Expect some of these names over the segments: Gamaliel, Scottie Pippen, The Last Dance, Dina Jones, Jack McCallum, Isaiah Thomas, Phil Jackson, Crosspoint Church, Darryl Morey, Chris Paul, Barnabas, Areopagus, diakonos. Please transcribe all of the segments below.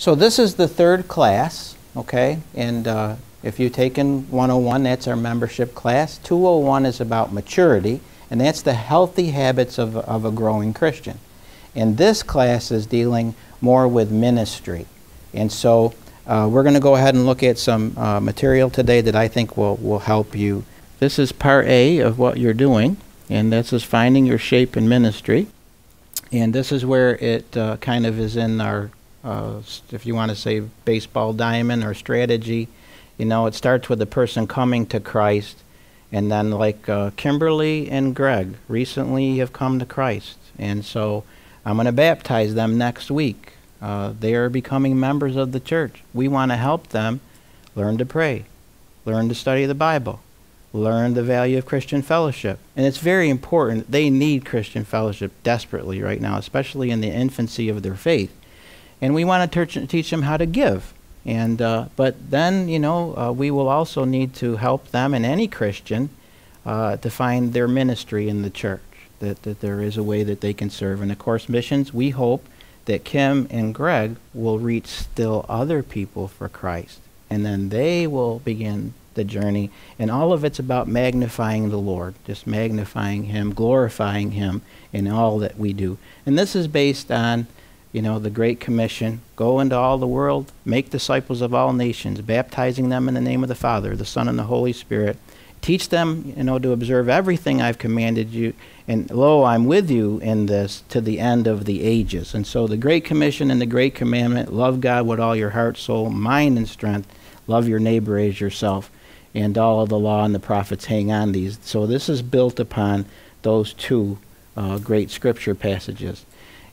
So this is the third class, okay? And if you've taken 101, that's our membership class. 201 is about maturity, and that's the healthy habits of a growing Christian. And this class is dealing more with ministry. And so we're going to go ahead and look at some material today that I think will help you. This is Part A of what you're doing, and this is finding your shape in ministry. And this is where it kind of is in our, if you want to say, baseball diamond or strategy. You know, it starts with the person coming to Christ, and then like Kimberly and Greg recently have come to Christ, and so I'm going to baptize them next week. They are becoming members of the church. We want to help them learn to pray, learn to study the Bible, learn the value of Christian fellowship. And it's very important. They need Christian fellowship desperately right now, especially in the infancy of their faith. And we want to teach them how to give. And but then, you know, we will also need to help them and any Christian to find their ministry in the church, that there is a way that they can serve. And of course, missions, we hope that Kim and Greg will reach still other people for Christ. And then they will begin the journey. And all of it's about magnifying the Lord, just magnifying Him, glorifying Him in all that we do. And this is based on, you know, the Great Commission, go into all the world, make disciples of all nations, baptizing them in the name of the Father, the Son, and the Holy Spirit. Teach them, you know, to observe everything I've commanded you, and lo, I'm with you in this to the end of the ages. And so the Great Commission and the Great Commandment, love God with all your heart, soul, mind, and strength, love your neighbor as yourself, and all of the law and the prophets hang on these. So this is built upon those two great scripture passages.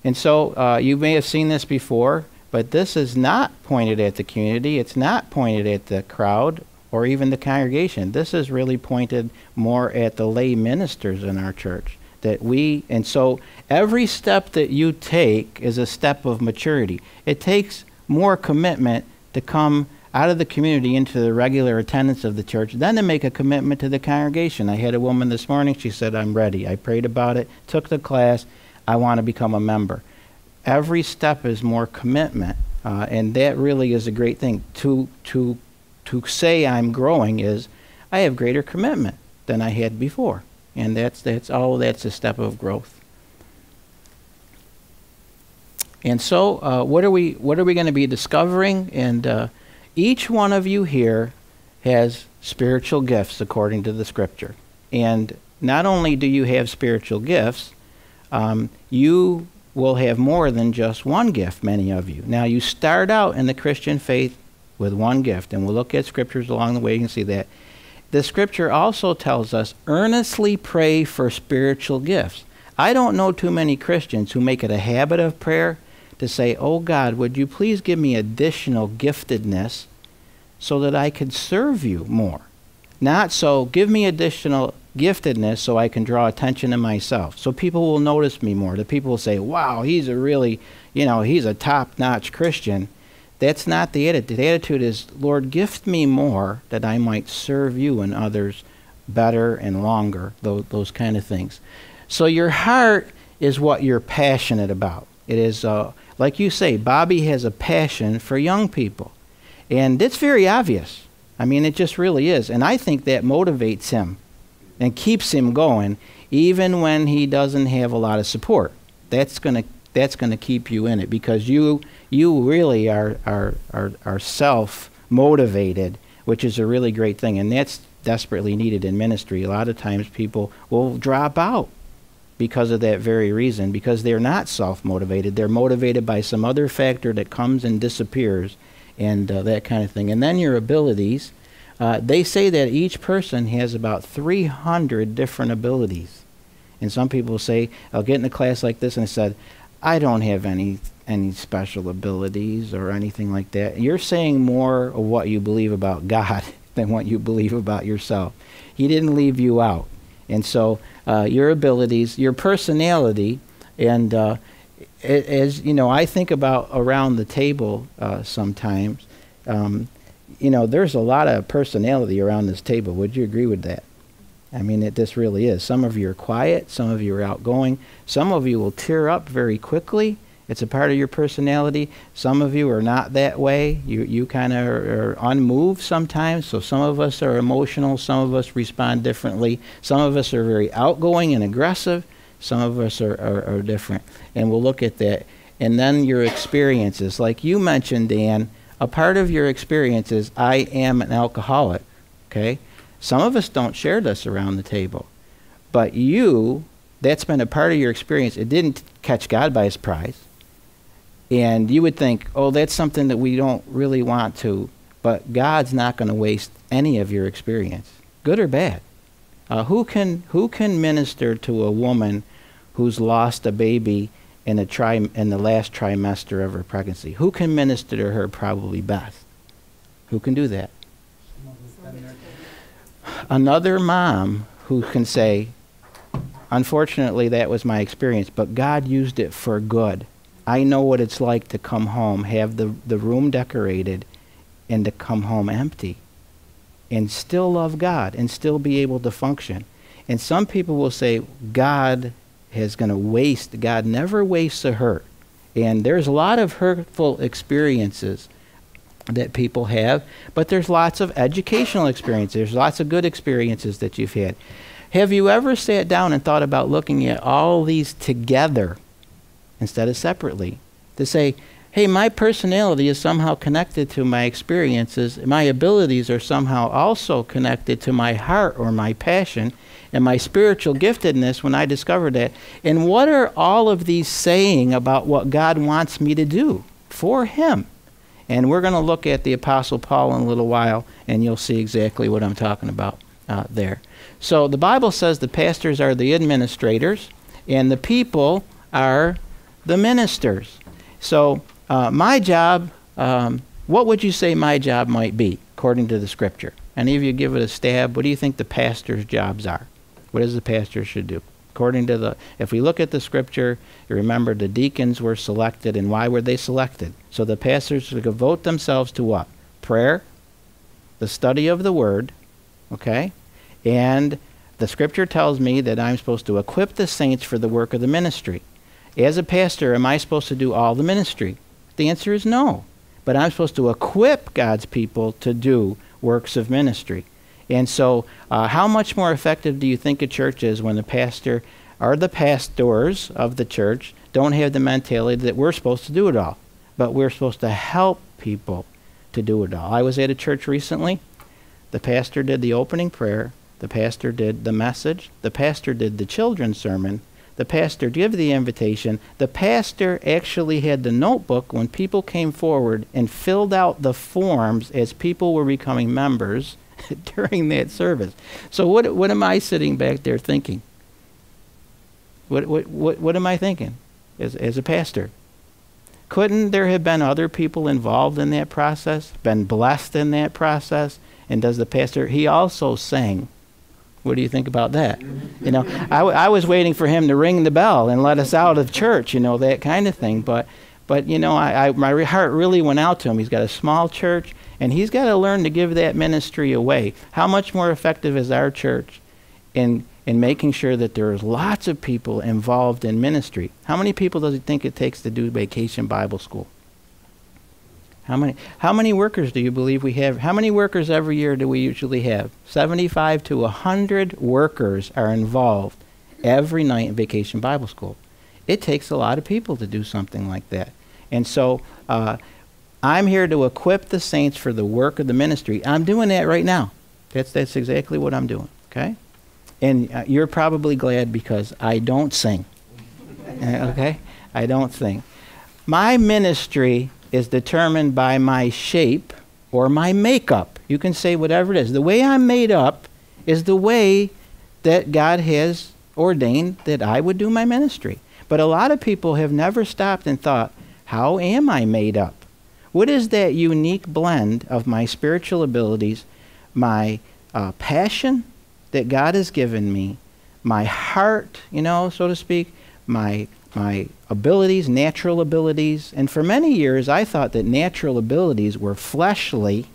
And so you may have seen this before, but this is not pointed at the community. It's not pointed at the crowd or even the congregation. This is really pointed more at the lay ministers in our church. That we, and so every step that you take is a step of maturity. It takes more commitment to come out of the community into the regular attendance of the church than to make a commitment to the congregation. I had a woman this morning, she said, I'm ready. I prayed about it, took the class, I want to become a member. Every step is more commitment, and that really is a great thing. To say I'm growing is I have greater commitment than I had before, and that's a step of growth. And so, what are we going to be discovering? And each one of you here has spiritual gifts according to the Scripture, and not only do you have spiritual gifts. You will have more than just one gift, many of you. Now, you start out in the Christian faith with one gift, and we'll look at scriptures along the way. You can see that. The scripture also tells us, earnestly pray for spiritual gifts. I don't know too many Christians who make it a habit of prayer to say, oh God, would you please give me additional giftedness so that I could serve you more? Not so, give me additional giftedness so I can draw attention to myself. So people will notice me more. The people will say, wow, he's a really, you know, he's a top-notch Christian. That's not the attitude. The attitude is, Lord, gift me more that I might serve you and others better and longer, those kind of things. So your heart is what you're passionate about. It is, like you say, Bobby has a passion for young people. And it's very obvious. I mean, it just really is. And I think that motivates him and keeps him going, even when he doesn't have a lot of support. That's gonna keep you in it, because you really are self-motivated, which is a really great thing, and that's desperately needed in ministry. A lot of times people will drop out because of that very reason, because they're not self-motivated. They're motivated by some other factor that comes and disappears, and that kind of thing. And then your abilities. They say that each person has about 300 different abilities. And some people say, I'll get in a class like this, and I said, I don't have any special abilities or anything like that. You're saying more of what you believe about God than what you believe about yourself. He didn't leave you out. And so your abilities, your personality, and as you know, I think about around the table sometimes, you know, there's a lot of personality around this table. Would you agree with that? I mean, this really is. Some of you are quiet. Some of you are outgoing. Some of you will tear up very quickly It's a part of your personality. Some of you are not that way. You kind of are unmoved sometimes. So some of us are emotional. Some of us respond differently. Some of us are very outgoing and aggressive. Some of us are different. And we'll look at that. And then your experiences. Like you mentioned, Dan, a part of your experience is, I am an alcoholic. Okay? Some of us don't share this around the table. But you, that's been a part of your experience. It didn't catch God by surprise. And you would think, oh, that's something that we don't really want to, but God's not going to waste any of your experience, good or bad. Who can minister to a woman who's lost a baby in the last trimester of her pregnancy? Who can minister to her probably best? Who can do that? Another mom who can say, unfortunately, that was my experience, but God used it for good. I know what it's like to come home, have the room decorated, and to come home empty, and still love God, and still be able to function. And some people will say, God is going to waste. God never wastes a hurt. And there's a lot of hurtful experiences that people have, but there's lots of educational experiences. There's lots of good experiences that you've had. Have you ever sat down and thought about looking at all these together instead of separately? To say, hey, my personality is somehow connected to my experiences. My abilities are somehow also connected to my heart or my passion and my spiritual giftedness when I discovered that. And what are all of these saying about what God wants me to do for Him? And we're going to look at the Apostle Paul in a little while, and you'll see exactly what I'm talking about there. So the Bible says the pastors are the administrators, and the people are the ministers. So my job, what would you say my job might be, according to the Scripture? Any of you give it a stab? What do you think the pastor's jobs are? What does the pastor should do? According to the, if we look at the Scripture, you remember the deacons were selected, and why were they selected? So the pastors could devote themselves to what? Prayer, the study of the Word, okay? And the Scripture tells me that I'm supposed to equip the saints for the work of the ministry. As a pastor, am I supposed to do all the ministry? The answer is no. But I'm supposed to equip God's people to do works of ministry. And so how much more effective do you think a church is when the pastor or the pastors of the church don't have the mentality that we're supposed to do it all, but we're supposed to help people to do it all? I was at a church recently. The pastor did the opening prayer. The pastor did the message. The pastor did the children's sermon. The pastor gave the invitation. The pastor actually had the notebook when people came forward and filled out the forms as people were becoming members during that service. So what am I sitting back there thinking? What am I thinking as a pastor? Couldn't there have been other people involved in that process, been blessed in that process? And does the pastor, he also sang. What do you think about that? You know, I was waiting for him to ring the bell and let us out of church, you know, that kind of thing. But you know, my heart really went out to him. He's got a small church, and he's got to learn to give that ministry away. How much more effective is our church in making sure that there's lots of people involved in ministry? How many people does it think it takes to do Vacation Bible School? How many workers do you believe we have? How many workers every year do we usually have? 75 to 100 workers are involved every night in Vacation Bible School. It takes a lot of people to do something like that. And so I'm here to equip the saints for the work of the ministry. I'm doing that right now. That's exactly what I'm doing, okay? And you're probably glad because I don't sing, okay? I don't sing. My ministry is determined by my shape or my makeup. You can say whatever it is. The way I'm made up is the way that God has ordained that I would do my ministry. But a lot of people have never stopped and thought, how am I made up? What is that unique blend of my spiritual abilities, my passion that God has given me, my heart, you know, so to speak, my abilities, natural abilities. And for many years, I thought that natural abilities were fleshly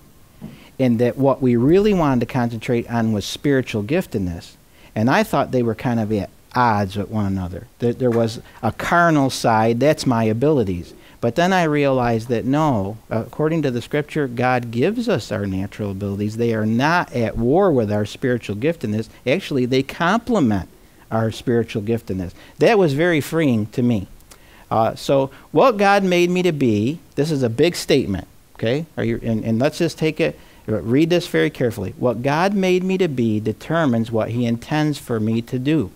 and that what we really wanted to concentrate on was spiritual giftedness. And I thought they were kind of at odds with one another. There was a carnal side, that's my abilities. But then I realized that no, according to the scripture, God gives us our natural abilities. They are not at war with our spiritual giftedness. Actually, they complement our spiritual giftedness. That was very freeing to me. So what God made me to be, this is a big statement, okay? And let's just take it, read this very carefully. What God made me to be determines what he intends for me to do.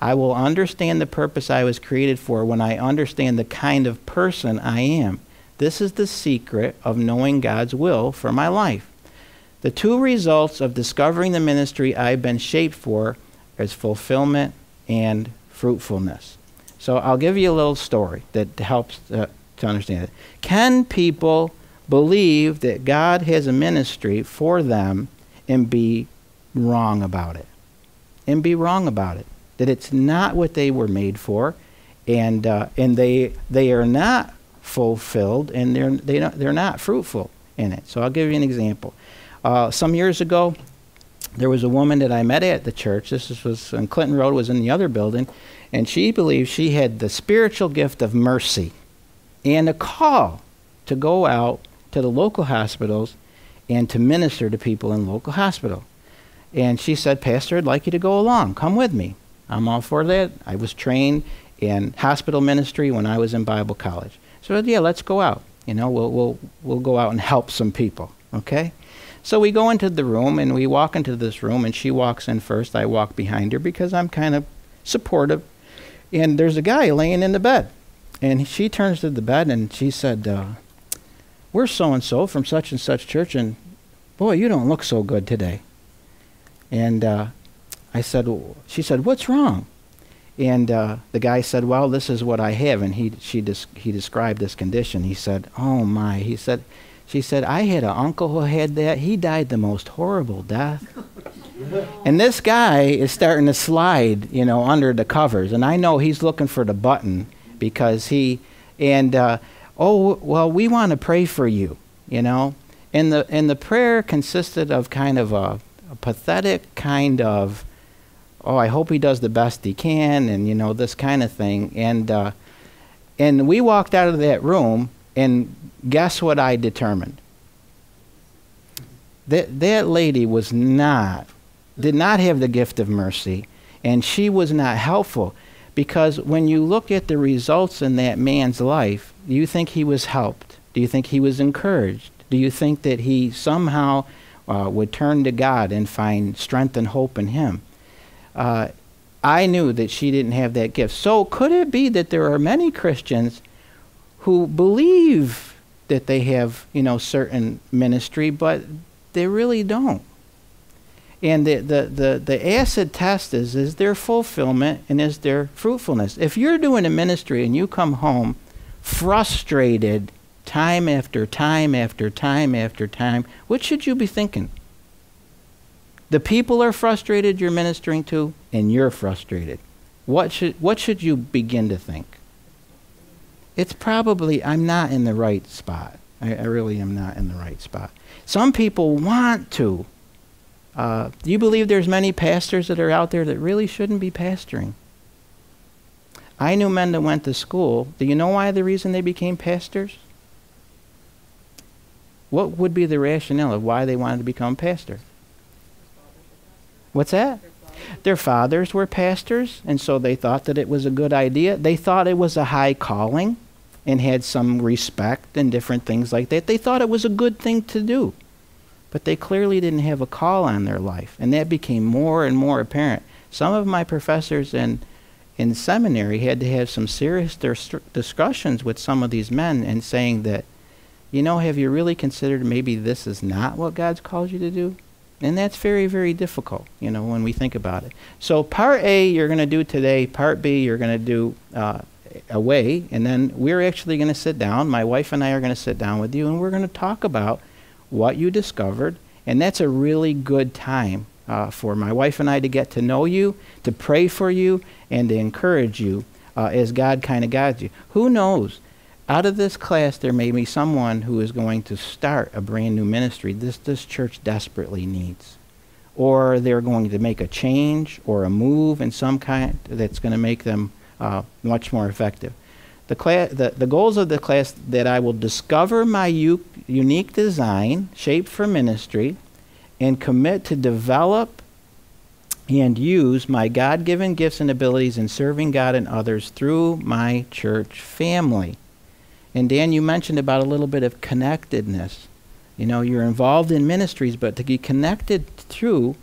I will understand the purpose I was created for when I understand the kind of person I am. This is the secret of knowing God's will for my life. The two results of discovering the ministry I've been shaped for is fulfillment and fruitfulness. So I'll give you a little story that helps to understand it. Can people believe that God has a ministry for them and be wrong about it? And be wrong about it. That it's not what they were made for, and they are not fulfilled, and they're not fruitful in it. So I'll give you an example. Some years ago, there was a woman that I met at the church. This was on Clinton Road, was in the other building, and she believed she had the spiritual gift of mercy and a call to go out to the local hospitals and to minister to people in local hospital. And she said, "Pastor, I'd like you to go along. Come with me." I'm all for that. I was trained in hospital ministry when I was in Bible college. So yeah, let's go out. You know, we'll go out and help some people, okay? So we go into the room, and we walk into this room, and she walks in first. I walk behind her because I'm kind of supportive. And there's a guy laying in the bed. And she turns to the bed, and she said, "We're so-and-so from such and such church, and boy, you don't look so good today." And I said, she said, "What's wrong?" And the guy said, "Well, this is what I have." And he described this condition. He said, "Oh my," he said, she said, "I had an uncle who had that. He died the most horrible death." And this guy is starting to slide, you know, under the covers. And I know he's looking for the button because "Oh, well, we want to pray for you," you know. And the prayer consisted of kind of a pathetic kind of, "Oh, I hope he does the best he can," and, you know, this kind of thing. And we walked out of that room, and guess what I determined? That lady did not have the gift of mercy, and she was not helpful. Because when you look at the results in that man's life, do you think he was helped? Do you think he was encouraged? Do you think that he somehow would turn to God and find strength and hope in him? I knew that she didn't have that gift. So could it be that there are many Christians who believe that they have, you know, certain ministry, but they really don't? And the acid test is there fulfillment and is there fruitfulness? If you're doing a ministry and you come home frustrated time after time after time after time, what should you be thinking? The people are frustrated you're ministering to, and you're frustrated. What should you begin to think? It's probably, I'm not in the right spot. I really am not in the right spot. Some people want to. Do you believe there's many pastors that are out there that really shouldn't be pastoring? I knew men that went to school. Do you know why the reason they became pastors? What would be the rationale of why they wanted to become pastors? What's that? Their fathers were pastors, and so they thought that it was a good idea. They thought it was a high calling and had some respect and different things like that. They thought it was a good thing to do, but they clearly didn't have a call on their life, and that became more and more apparent. Some of my professors in seminary had to have some serious discussions with some of these men and saying that, you know, have you really considered maybe this is not what God's called you to do? And that's very, very difficult, you know, when we think about it. So part A you're going to do today, part B you're going to do away, and then we're actually going to sit down. My wife and I are going to sit down with you, and we're going to talk about what you discovered. And that's a really good time for my wife and I to get to know you, to pray for you, and to encourage you as God kind of guides you. Who knows? Out of this class, there may be someone who is going to start a brand new ministry this church desperately needs. or they're going to make a change or a move in some kind that's going to make them much more effective. The goals of the class that I will discover my unique design, shaped for ministry, and commit to develop and use my God-given gifts and abilities in serving God and others through my church family. And Dan, you mentioned about a little bit of connectedness. You know, you're involved in ministries, but to be connected through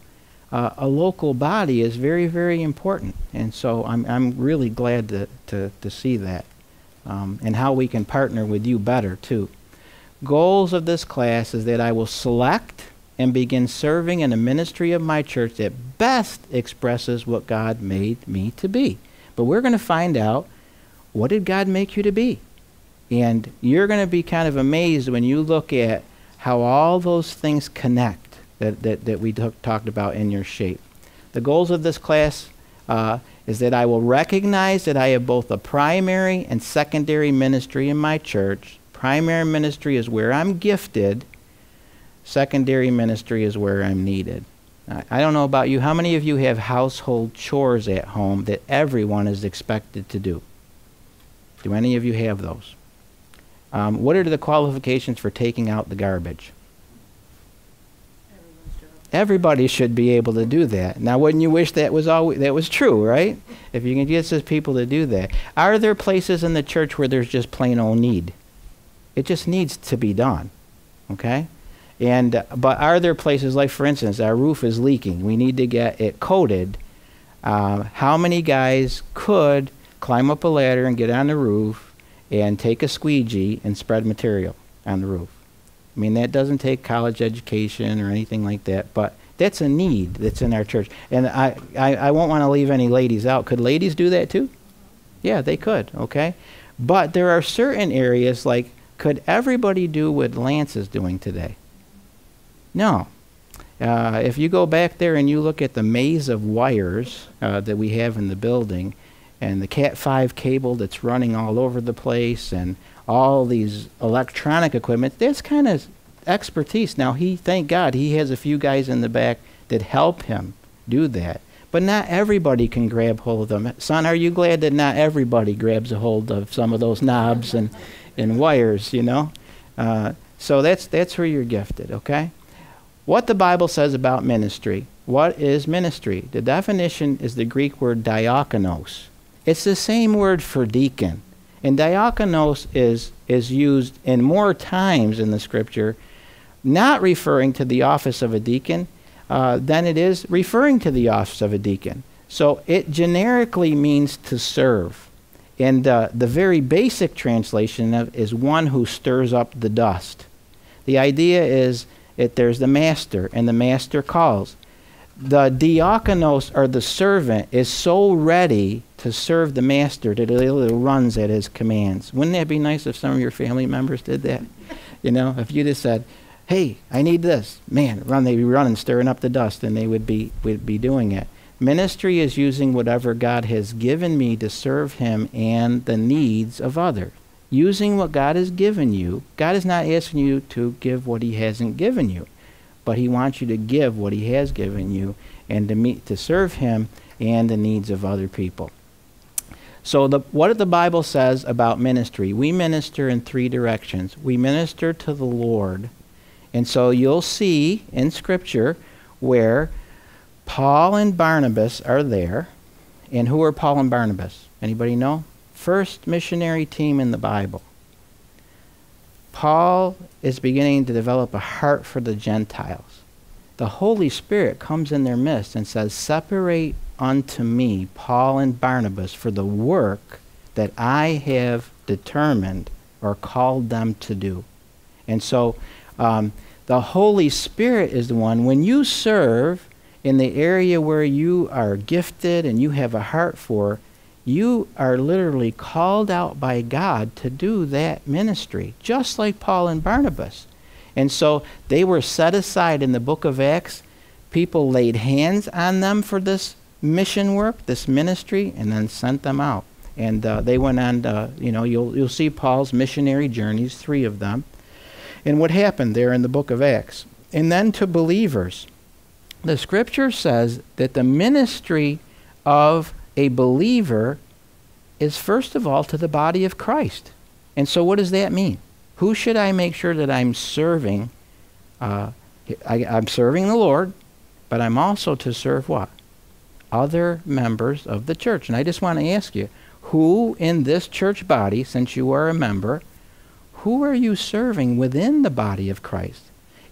a local body is very, very important. And so I'm really glad to see that and how we can partner with you better, too. Goals of this class is that I will select and begin serving in a ministry of my church that best expresses what God made me to be. But we're going to find out, what did God make you to be? And you're going to be kind of amazed when you look at how all those things connect that we talked about in your shape. The goals of this class is that I will recognize that I have both a primary and secondary ministry in my church. Primary ministry is where I'm gifted. Secondary ministry is where I'm needed. I don't know about you. How many of you have household chores at home that everyone is expected to do? Do any of you have those? What are the qualifications for taking out the garbage? Everybody should be able to do that. Now, wouldn't you wish that was always, that was true, right? If you can get those people to do that. Are there places in the church where there's just plain old need? It just needs to be done, okay? And, but are there places, like for instance, our roof is leaking. We need to get it coated. How many guys could climb up a ladder and get on the roof and take a squeegee and spread material on the roof? I mean, that doesn't take college education or anything like that, but that's a need that's in our church. And I won't want to leave any ladies out. Could ladies do that too? Yeah, they could, okay? But there are certain areas, like, could everybody do what Lance is doing today? No. If you go back there and you look at the maze of wires that we have in the building, and the Cat 5 cable that's running all over the place, and all these electronic equipment, that's kind of expertise. Now, he, thank God, he has a few guys in the back that help him do that. But not everybody can grab hold of them. Son, are you glad that not everybody grabs a hold of some of those knobs and wires, you know? So that's where you're gifted, okay? What the Bible says about ministry. What is ministry? The definition is the Greek word diakonos. It's the same word for deacon. And diakonos is used in more times in the scripture, not referring to the office of a deacon than it is referring to the office of a deacon. So it generically means to serve. And the very basic translation of is one who stirs up the dust. The idea is that there's the master, and the master calls. The diakonos, or the servant, is so ready to serve the master that he runs at his commands. Wouldn't that be nice if some of your family members did that? You know, if you just said, hey, I need this. Man, run, they'd be running, stirring up the dust, and they would be doing it. Ministry is using whatever God has given me to serve him and the needs of others. Using what God has given you. God is not asking you to give what he hasn't given you, but he wants you to give what he has given you and to serve him and the needs of other people. So what the Bible says about ministry, we minister in three directions. We minister to the Lord. And so you'll see in Scripture where Paul and Barnabas are there. And who are Paul and Barnabas? Anybody know? First missionary team in the Bible. Paul is beginning to develop a heart for the Gentiles. The Holy Spirit comes in their midst and says, separate unto me Paul and Barnabas for the work that I have determined or called them to do. And so the Holy Spirit is the one, when you serve in the area where you are gifted and you have a heart for, you are literally called out by God to do that ministry, just like Paul and Barnabas. And so they were set aside in the book of Acts. People laid hands on them for this mission work, this ministry, and then sent them out. And they went on, you know, you'll see Paul's missionary journeys, three of them, and what happened there in the book of Acts. And then to believers. the scripture says that the ministry of a believer is first of all to the body of Christ. And so what does that mean? Who should I make sure that I'm serving? I'm serving the Lord, but I'm also to serve what? Other members of the church. And I just want to ask you, who in this church body, since you are a member, who are you serving within the body of Christ?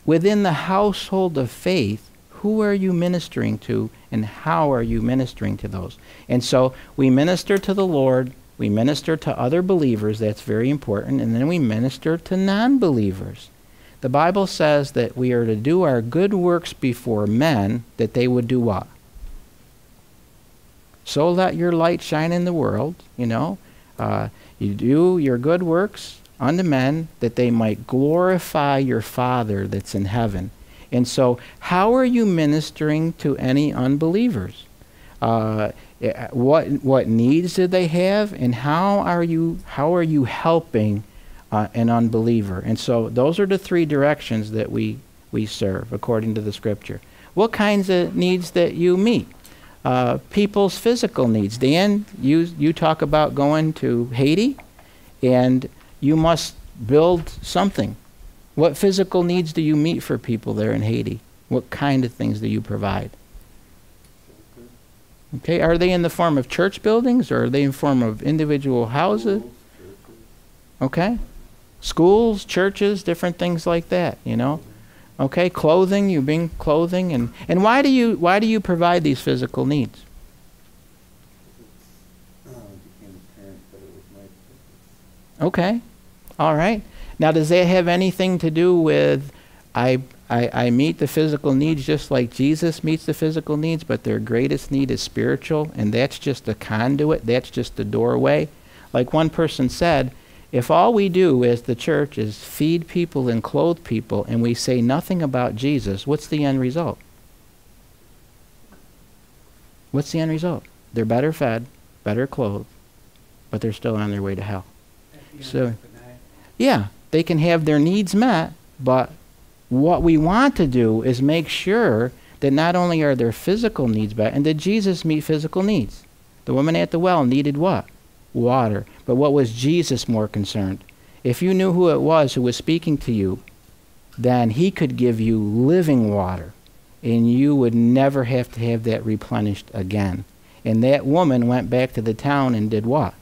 Within the household of faith, who are you ministering to and how are you ministering to those? And so we minister to the Lord, we minister to other believers, that's very important, and then we minister to non-believers. The Bible says that we are to do our good works before men, that they would do what? So let your light shine in the world, you know. You do your good works unto men, that they might glorify your Father that's in heaven. And so, how are you ministering to any unbelievers? What needs do they have, and how are you helping an unbeliever? And so, those are the three directions that we serve according to the Scripture. What kinds of needs that you meet? People's physical needs. Dan, you talk about going to Haiti, and you must build something. What physical needs do you meet for people there in Haiti? What kind of things do you provide? Okay, are they in the form of church buildings, or are they in the form of individual houses? Okay, schools, churches, different things like that, you know. Okay, clothing, you bring clothing, and why do you provide these physical needs? Okay, all right. Now, does that have anything to do with I meet the physical needs just like Jesus meets the physical needs, but their greatest need is spiritual, and that's just a conduit, that's just the doorway? Like one person said, if all we do as the church is feed people and clothe people and we say nothing about Jesus, what's the end result? What's the end result? They're better fed, better clothed, but they're still on their way to hell. So, yeah, they can have their needs met, but what we want to do is make sure that not only are their physical needs met, and did Jesus meet physical needs? The woman at the well needed what? Water. But what was Jesus more concerned? If you knew who it was who was speaking to you, then he could give you living water, and you would never have to have that replenished again. And that woman went back to the town and did what?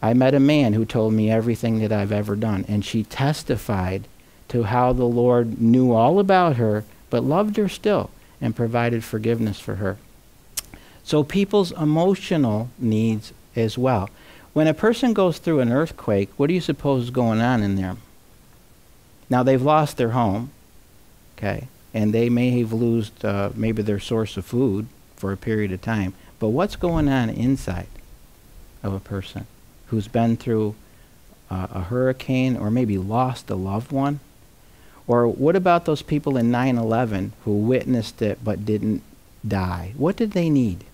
I met a man who told me everything that I've ever done, and she testified to how the Lord knew all about her, but loved her still and provided forgiveness for her. So people's emotional needs as well. When a person goes through an earthquake, what do you suppose is going on in there? Now, they've lost their home, okay, and they may have lost maybe their source of food for a period of time, but what's going on inside of a person who's been through a hurricane or maybe lost a loved one? Or what about those people in 9/11 who witnessed it but didn't die? What did they need?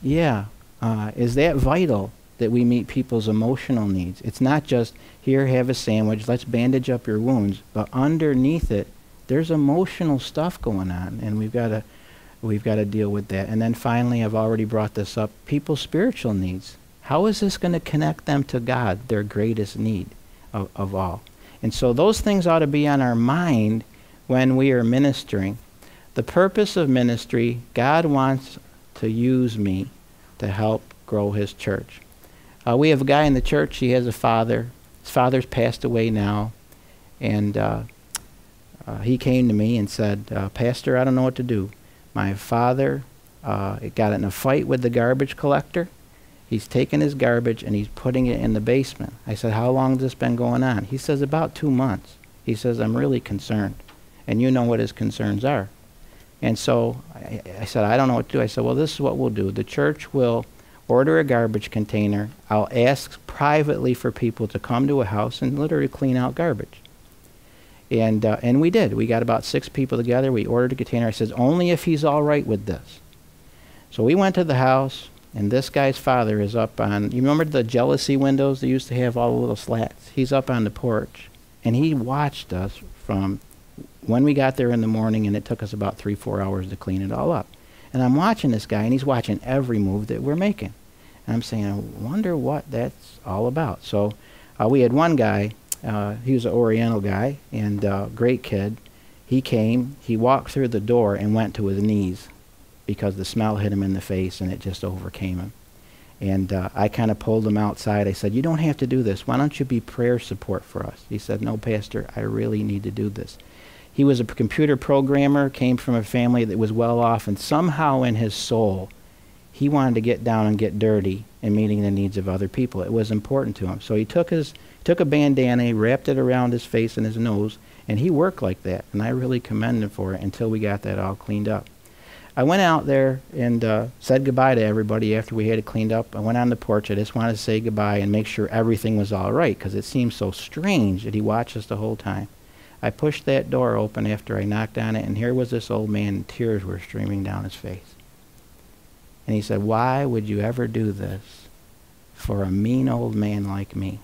Yeah, is that vital that we meet people's emotional needs? It's not just, here, have a sandwich, let's bandage up your wounds, but underneath it, there's emotional stuff going on, and we've got to deal with that. And then finally, I've already brought this up, people's spiritual needs. How is this going to connect them to God, their greatest need of all? And so those things ought to be on our mind when we are ministering. The purpose of ministry, God wants to use me to help grow his church. We have a guy in the church, he has a father. His father's passed away now. And he came to me and said, Pastor, I don't know what to do. My father got in a fight with the garbage collector. He's taken his garbage and he's putting it in the basement. I said, how long has this been going on? He says, about 2 months. He says, I'm really concerned. And you know what his concerns are. And so I said, I don't know what to do. I said, well, this is what we'll do. The church will order a garbage container. I'll ask privately for people to come to a house and literally clean out garbage. And we did. We got about 6 people together. We ordered a container. I said, only if he's all right with this. So we went to the house. And this guy's father is up on, you remember the jealousy windows? They used to have all the little slats. He's up on the porch. And he watched us from when we got there in the morning, and it took us about 3-4 hours to clean it all up. And I'm watching this guy, and he's watching every move that we're making. And I'm saying, I wonder what that's all about. So we had one guy, he was an Oriental guy, and great kid. He came, he walked through the door and went to his knees because the smell hit him in the face and it just overcame him. And I kind of pulled him outside. I said, you don't have to do this. Why don't you be prayer support for us? He said, no, Pastor, I really need to do this. He was a computer programmer, came from a family that was well off, and somehow in his soul, he wanted to get down and get dirty in meeting the needs of other people. It was important to him. So he took a bandana, he wrapped it around his face and his nose, and he worked like that. And I really commend him for it until we got that all cleaned up. I went out there and said goodbye to everybody after we had it cleaned up. I went on the porch. I just wanted to say goodbye and make sure everything was all right, because it seemed so strange that he watched us the whole time. I pushed that door open after I knocked on it, and here was this old man, and tears were streaming down his face. And he said, why would you ever do this for a mean old man like me?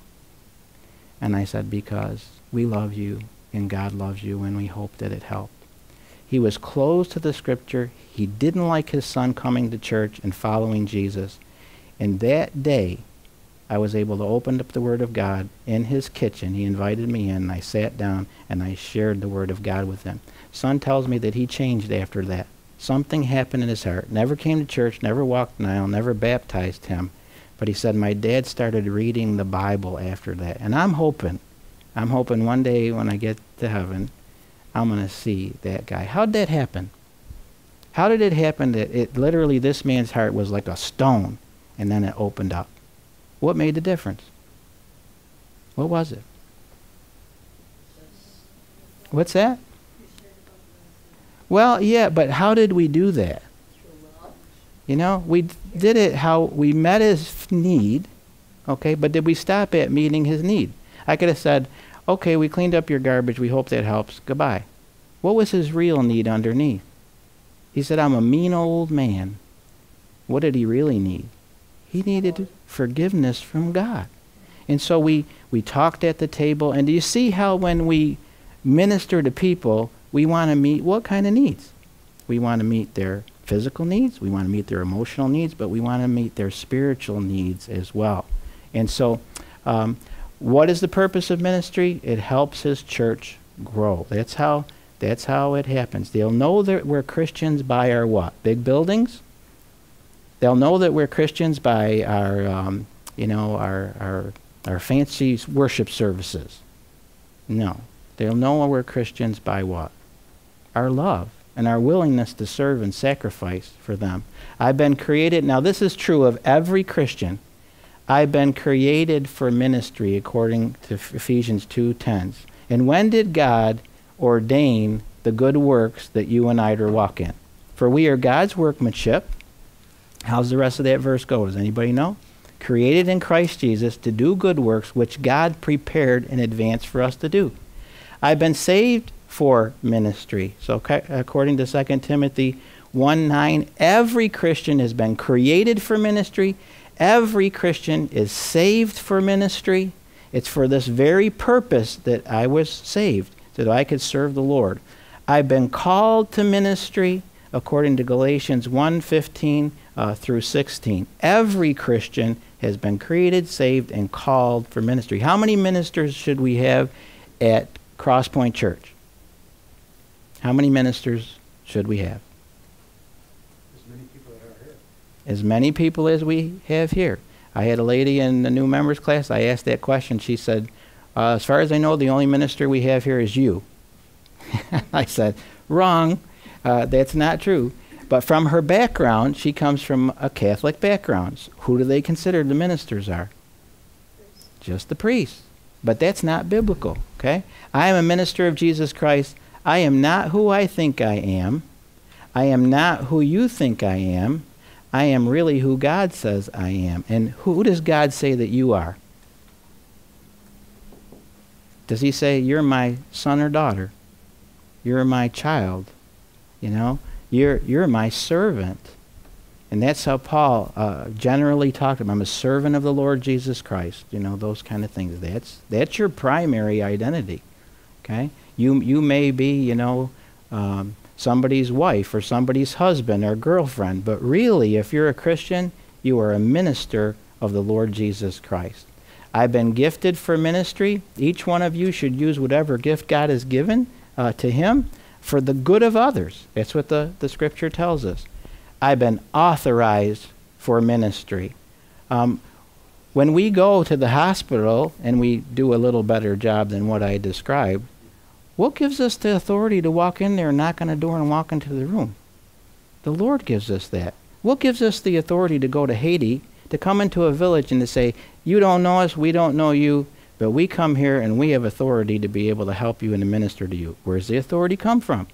And I said, because we love you, and God loves you, and we hope that it helped. He was closed to the scripture. He didn't like his son coming to church and following Jesus. And that day, I was able to open up the Word of God in his kitchen. He invited me in, and I sat down, and I shared the Word of God with him. Son tells me that he changed after that. Something happened in his heart. Never came to church, never walked an aisle, never baptized him. But he said, my dad started reading the Bible after that. And I'm hoping one day when I get to heaven, I'm going to see that guy. How did that happen? How did it happen that it literally, this man's heart was like a stone, and then it opened up? What made the difference? What was it? What's that? Well, yeah, but how did we do that? You know, we did it how we met his need, okay, but did we stop at meeting his need? I could have said, okay, we cleaned up your garbage, we hope that helps, goodbye. What was his real need underneath? He said, I'm a mean old man. What did he really need? He needed forgiveness from God. And so we talked at the table, and do you see how when we minister to people, we want to meet what kind of needs? We want to meet their physical needs, we want to meet their emotional needs, but we want to meet their spiritual needs as well. And so, what is the purpose of ministry? It helps his church grow. That's how it happens. They'll know that we're Christians by our what? Big buildings? They'll know that we're Christians by our, you know, our fancy worship services. No. They'll know we're Christians by what? Our love and our willingness to serve and sacrifice for them. I've been created, now this is true of every Christian, I've been created for ministry according to Ephesians 2:10. And when did God ordain the good works that you and I are walk in? For we are God's workmanship. How's the rest of that verse go? Does anybody know? Created in Christ Jesus to do good works which God prepared in advance for us to do. I've been saved for ministry. So according to 2 Timothy 1:9, every Christian has been created for ministry. Every Christian is saved for ministry. It's for this very purpose that I was saved, so that I could serve the Lord. I've been called to ministry according to Galatians 1:15 through 16. Every Christian has been created, saved, and called for ministry. How many ministers should we have at Crosspoint Church? How many ministers should we have? As many people as we have here. I had a lady in the new members class, I asked that question. She said, as far as I know, the only minister we have here is you. I said, wrong. That's not true. But from her background, she comes from a Catholic background. Who do they consider the ministers are? Just the priests. But that's not biblical, okay? I am a minister of Jesus Christ. I am not who I think I am. I am not who you think I am. I am really who God says I am. And who does God say that you are? Does he say, you're my son or daughter? You're my child. You know, you're my servant. And that's how Paul generally talked about, I'm a servant of the Lord Jesus Christ. You know, those kind of things. That's your primary identity. Okay? You may be, somebody's wife or somebody's husband or girlfriend, but really, if you're a Christian, you are a minister of the Lord Jesus Christ. I've been gifted for ministry. Each one of you should use whatever gift God has given to him for the good of others. That's what the scripture tells us. I've been authorized for ministry. When we go to the hospital and we do a little better job than what I described, what gives us the authority to walk in there and knock on a door and walk into the room? The Lord gives us that. What gives us the authority to go to Haiti, to come into a village and to say, you don't know us, we don't know you, but we come here and we have authority to be able to help you and to minister to you? Where's the authority come from?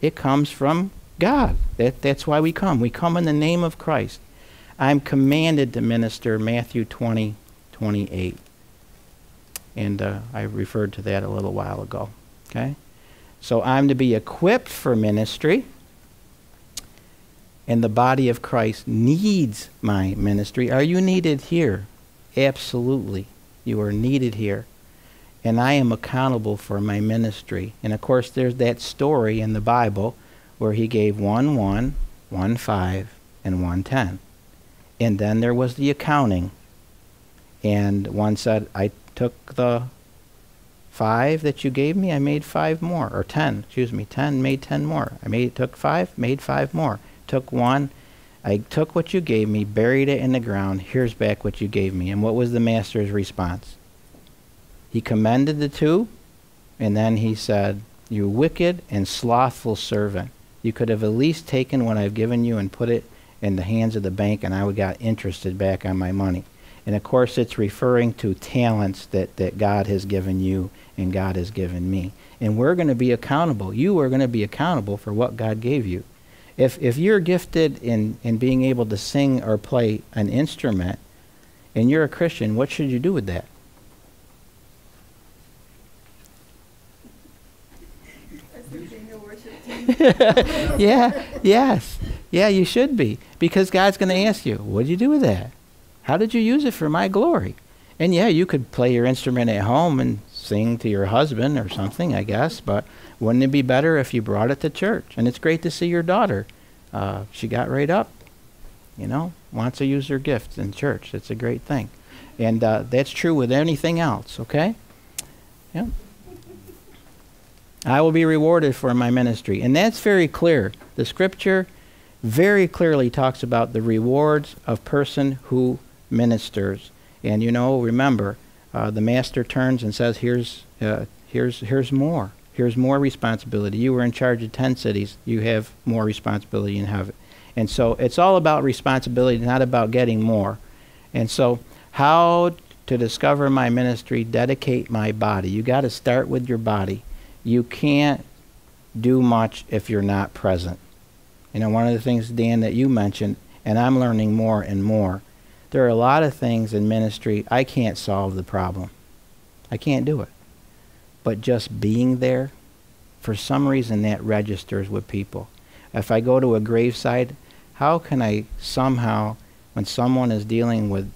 It comes from God. That's why we come. We come in the name of Christ. I'm commanded to minister, Matthew 20:28. And I referred to that a little while ago. Okay? So I'm to be equipped for ministry, and the body of Christ needs my ministry. Are you needed here? Absolutely. You are needed here. And I am accountable for my ministry. And of course, there's that story in the Bible where he gave 1:1, 1:5, and 1:10. And then there was the accounting. And one said, I took the 5 that you gave me, I made 5 more. Or 10, excuse me, 10, made 10 more. Took 5, made 5 more. Took 1, I took what you gave me, buried it in the ground, here's back what you gave me. And what was the master's response? He commended the 2, and then he said, you wicked and slothful servant. You could have at least taken what I've given you and put it in the hands of the bank, and I would have got interested back on my money. And of course, it's referring to talents that God has given you and God has given me. And we're going to be accountable. You are going to be accountable for what God gave you. If you're gifted in being able to sing or play an instrument, and you're a Christian, what should you do with that? Yeah, yes. Yeah, you should be. Because God's going to ask you, what did you do with that? How did you use it for my glory? And yeah, you could play your instrument at home and sing to your husband or something, I guess, but wouldn't it be better if you brought it to church? And it's great to see your daughter. She got right up, wants to use her gifts in church. It's a great thing. And that's true with anything else, okay? Yeah. I will be rewarded for my ministry. And that's very clear. The scripture very clearly talks about the rewards of person who ministers. And remember, the master turns and says, here's more. Here's more responsibility. You were in charge of 10 cities. You have more responsibility and have it. And so it's all about responsibility, not about getting more. And so how to discover my ministry, dedicate my body. You got to start with your body. You can't do much if you're not present. One of the things, Dan, that you mentioned, and I'm learning more and more, there are a lot of things in ministry I can't solve the problem. I can't do it. But just being there, for some reason that registers with people. If I go to a graveside, how can I somehow, when someone is dealing with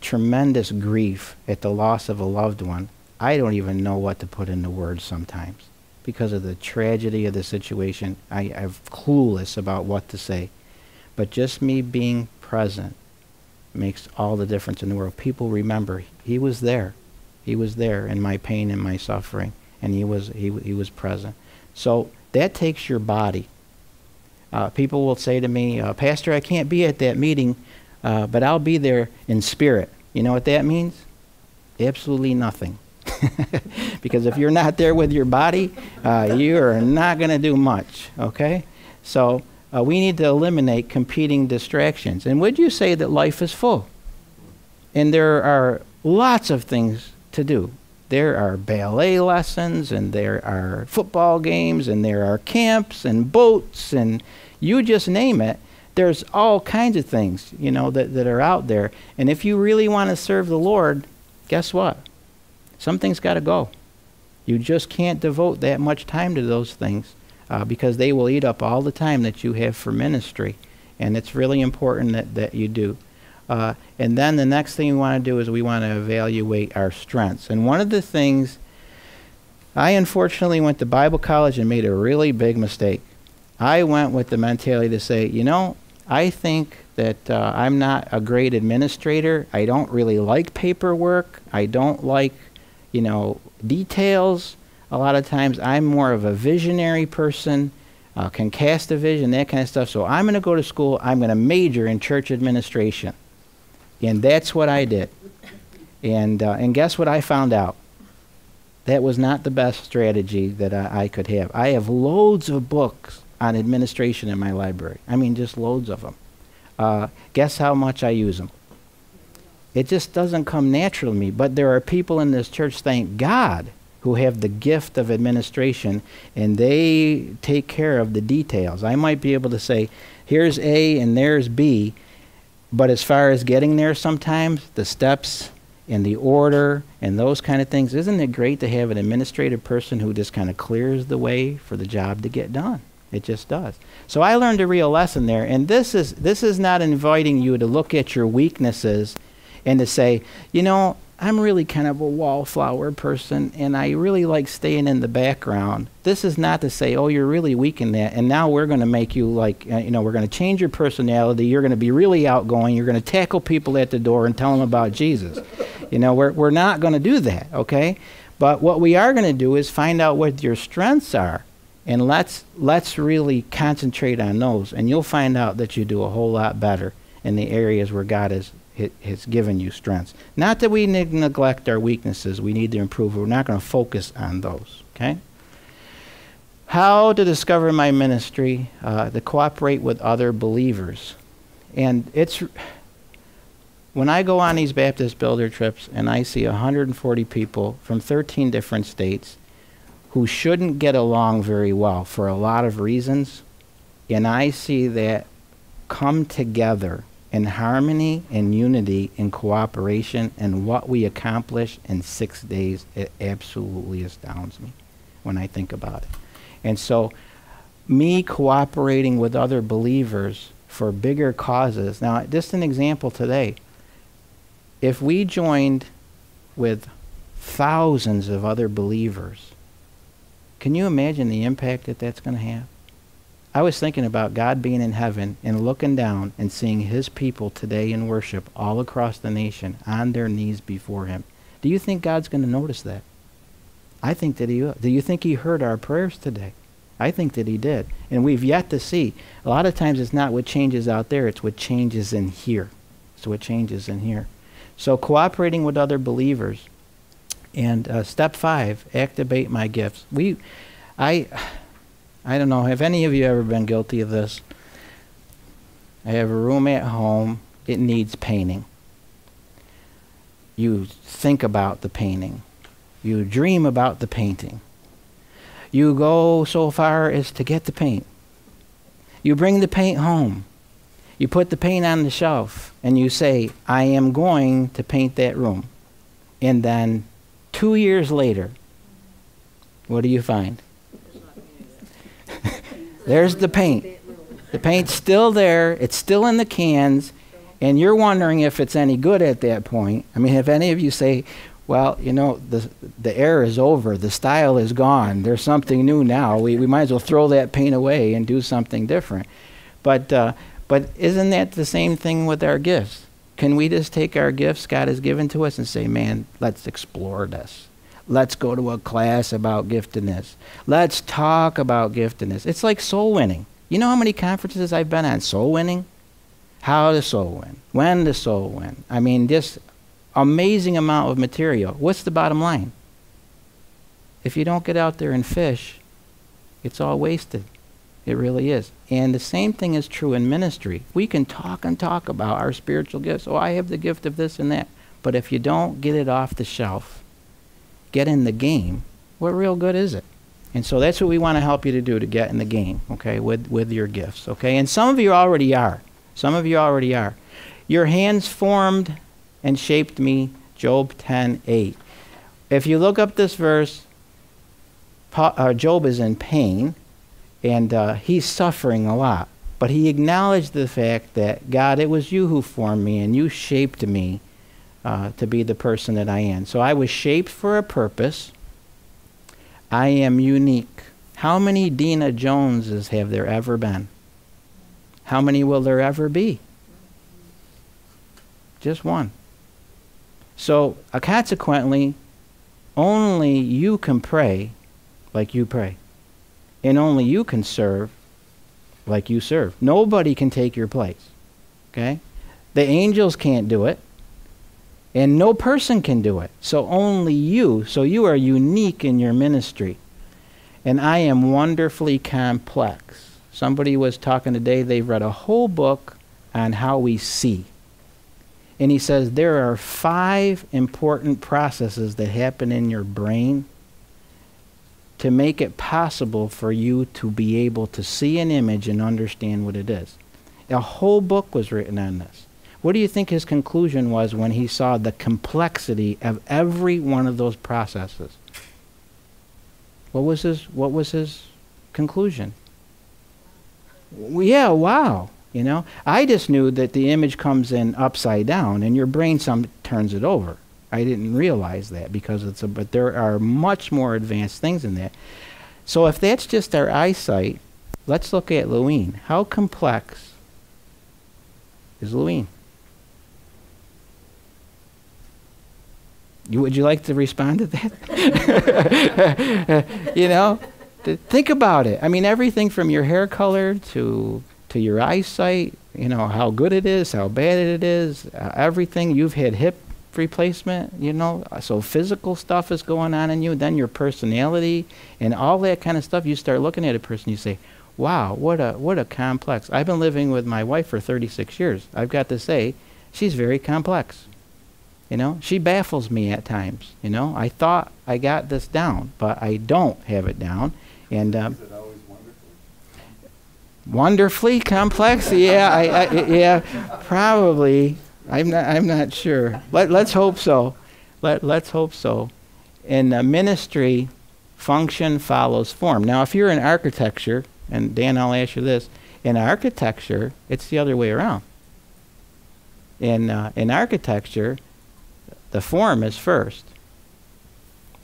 tremendous grief at the loss of a loved one, I don't even know what to put into words sometimes because of the tragedy of the situation. I'm clueless about what to say. But just me being present makes all the difference in the world. People remember, he was there. He was there in my pain and my suffering, and he was present. So that takes your body. People will say to me, Pastor, I can't be at that meeting, but I'll be there in spirit. You know what that means? Absolutely nothing. Because if you're not there with your body, you are not going to do much, okay? So we need to eliminate competing distractions. And would you say that life is full? And there are lots of things to do. There are ballet lessons, and there are football games, and there are camps and boats, and you just name it. There's all kinds of things, that are out there. And if you really want to serve the Lord, guess what? Something's got to go. You just can't devote that much time to those things because they will eat up all the time that you have for ministry. And it's really important that you do. And then the next thing we want to do is we want to evaluate our strengths. And one of the things I unfortunately went to Bible college and made a really big mistake. I went with the mentality to say, you know, I think that I'm not a great administrator. I don't really like paperwork. I don't like, you know, details. A lot of times I'm more of a visionary person, can cast a vision, that kind of stuff. So I'm going to go to school. I'm going to major in church administration. And that's what I did. And guess what I found out? That was not the best strategy that I could have. I have loads of books on administration in my library. I mean, just loads of them. Guess how much I use them? It just doesn't come natural to me. But there are people in this church, thank God, who have the gift of administration, and they take care of the details. I might be able to say, here's A and there's B, but as far as getting there sometimes, the steps and the order and those kind of things, isn't it great to have an administrative person who just kind of clears the way for the job to get done? It just does. So I learned a real lesson there, and this is not inviting you to look at your weaknesses and to say, you know, I'm really kind of a wallflower person, and I really like staying in the background. This is not to say, oh, you're really weak in that, and now we're going to make you like, you know, we're going to change your personality. You're going to be really outgoing. You're going to tackle people at the door and tell them about Jesus. You know, we're not going to do that, okay? But what we are going to do is find out what your strengths are, and let's really concentrate on those, and you'll find out that you do a whole lot better in the areas where God is has given you strengths. Not that we neglect our weaknesses. We need to improve. We're not going to focus on those. Okay? How to discover my ministry, to cooperate with other believers. And it's, when I go on these Baptist builder trips and I see 140 people from 13 different states who shouldn't get along very well for a lot of reasons, and I see that come together in harmony and unity and cooperation, and what we accomplish in 6 days, it absolutely astounds me when I think about it. And so me cooperating with other believers for bigger causes. Now, just an example today. If we joined with thousands of other believers, can you imagine the impact that that's going to have? I was thinking about God being in heaven and looking down and seeing his people today in worship all across the nation on their knees before him. Do you think God's going to notice that? I think that he will. Do you think he heard our prayers today? I think that he did. And we've yet to see. A lot of times it's not what changes out there, it's what changes in here. It's what changes in here. So cooperating with other believers. And step 5, activate my gifts. I don't know, have any of you ever been guilty of this? I have a room at home. It needs painting. You think about the painting. You dream about the painting. You go so far as to get the paint. You bring the paint home. You put the paint on the shelf, and you say, I am going to paint that room. And then 2 years later, what do you find? There's the paint. The paint's still there. It's still in the cans. And you're wondering if it's any good at that point. I mean, if any of you say, well, you know, the era is over. The style is gone. There's something new now. We might as well throw that paint away and do something different. But isn't that the same thing with our gifts? Can we just take our gifts God has given to us and say, man, let's explore this. Let's go to a class about giftedness. Let's talk about giftedness. It's like soul winning. You know how many conferences I've been on? Soul winning? How to soul win? When to soul win? I mean, just amazing amount of material. What's the bottom line? If you don't get out there and fish, it's all wasted. It really is. And the same thing is true in ministry. We can talk and talk about our spiritual gifts. Oh, I have the gift of this and that. But if you don't get it off the shelf, get in the game, what real good is it? And so that's what we want to help you to do, to get in the game, okay, with your gifts, okay? And some of you already are. Some of you already are. Your hands formed and shaped me, Job 10:8. If you look up this verse, Job is in pain, and he's suffering a lot. But he acknowledged the fact that, God, it was you who formed me, and you shaped me to be the person that I am. So I was shaped for a purpose. I am unique. How many Dina Joneses have there ever been? How many will there ever be? Just one. So consequently, only you can pray like you pray. And only you can serve like you serve. Nobody can take your place. Okay? The angels can't do it. And no person can do it. So only you. So you are unique in your ministry. And I am wonderfully complex. Somebody was talking today, they've read a whole book on how we see. And he says there are 5 important processes that happen in your brain to make it possible for you to be able to see an image and understand what it is. A whole book was written on this. What do you think his conclusion was when he saw the complexity of every one of those processes? What was his conclusion? Well, yeah, wow. You know, I just knew that the image comes in upside down and your brain turns it over. I didn't realize that because it's but there are much more advanced things in that. So if that's just our eyesight, let's look at Louine. How complex is Louine? Would you like to respond to that? You know, think about it. I mean, everything from your hair color to your eyesight, you know, how good it is, how bad it is, everything. You've had hip replacement, you know, so physical stuff is going on in you. Then your personality and all that kind of stuff. You start looking at a person, you say, wow, what a complex. I've been living with my wife for 36 years. I've got to say, she's very complex. You know, she baffles me at times. You know, I thought I got this down, but I don't have it down. And is it always wonderfully complex? Yeah, yeah, probably. I'm not sure. Let's hope so. Let's hope so. In ministry, function follows form. Now, if you're in architecture, and Dan, I'll ask you this: in architecture, it's the other way around. In architecture, the form is first,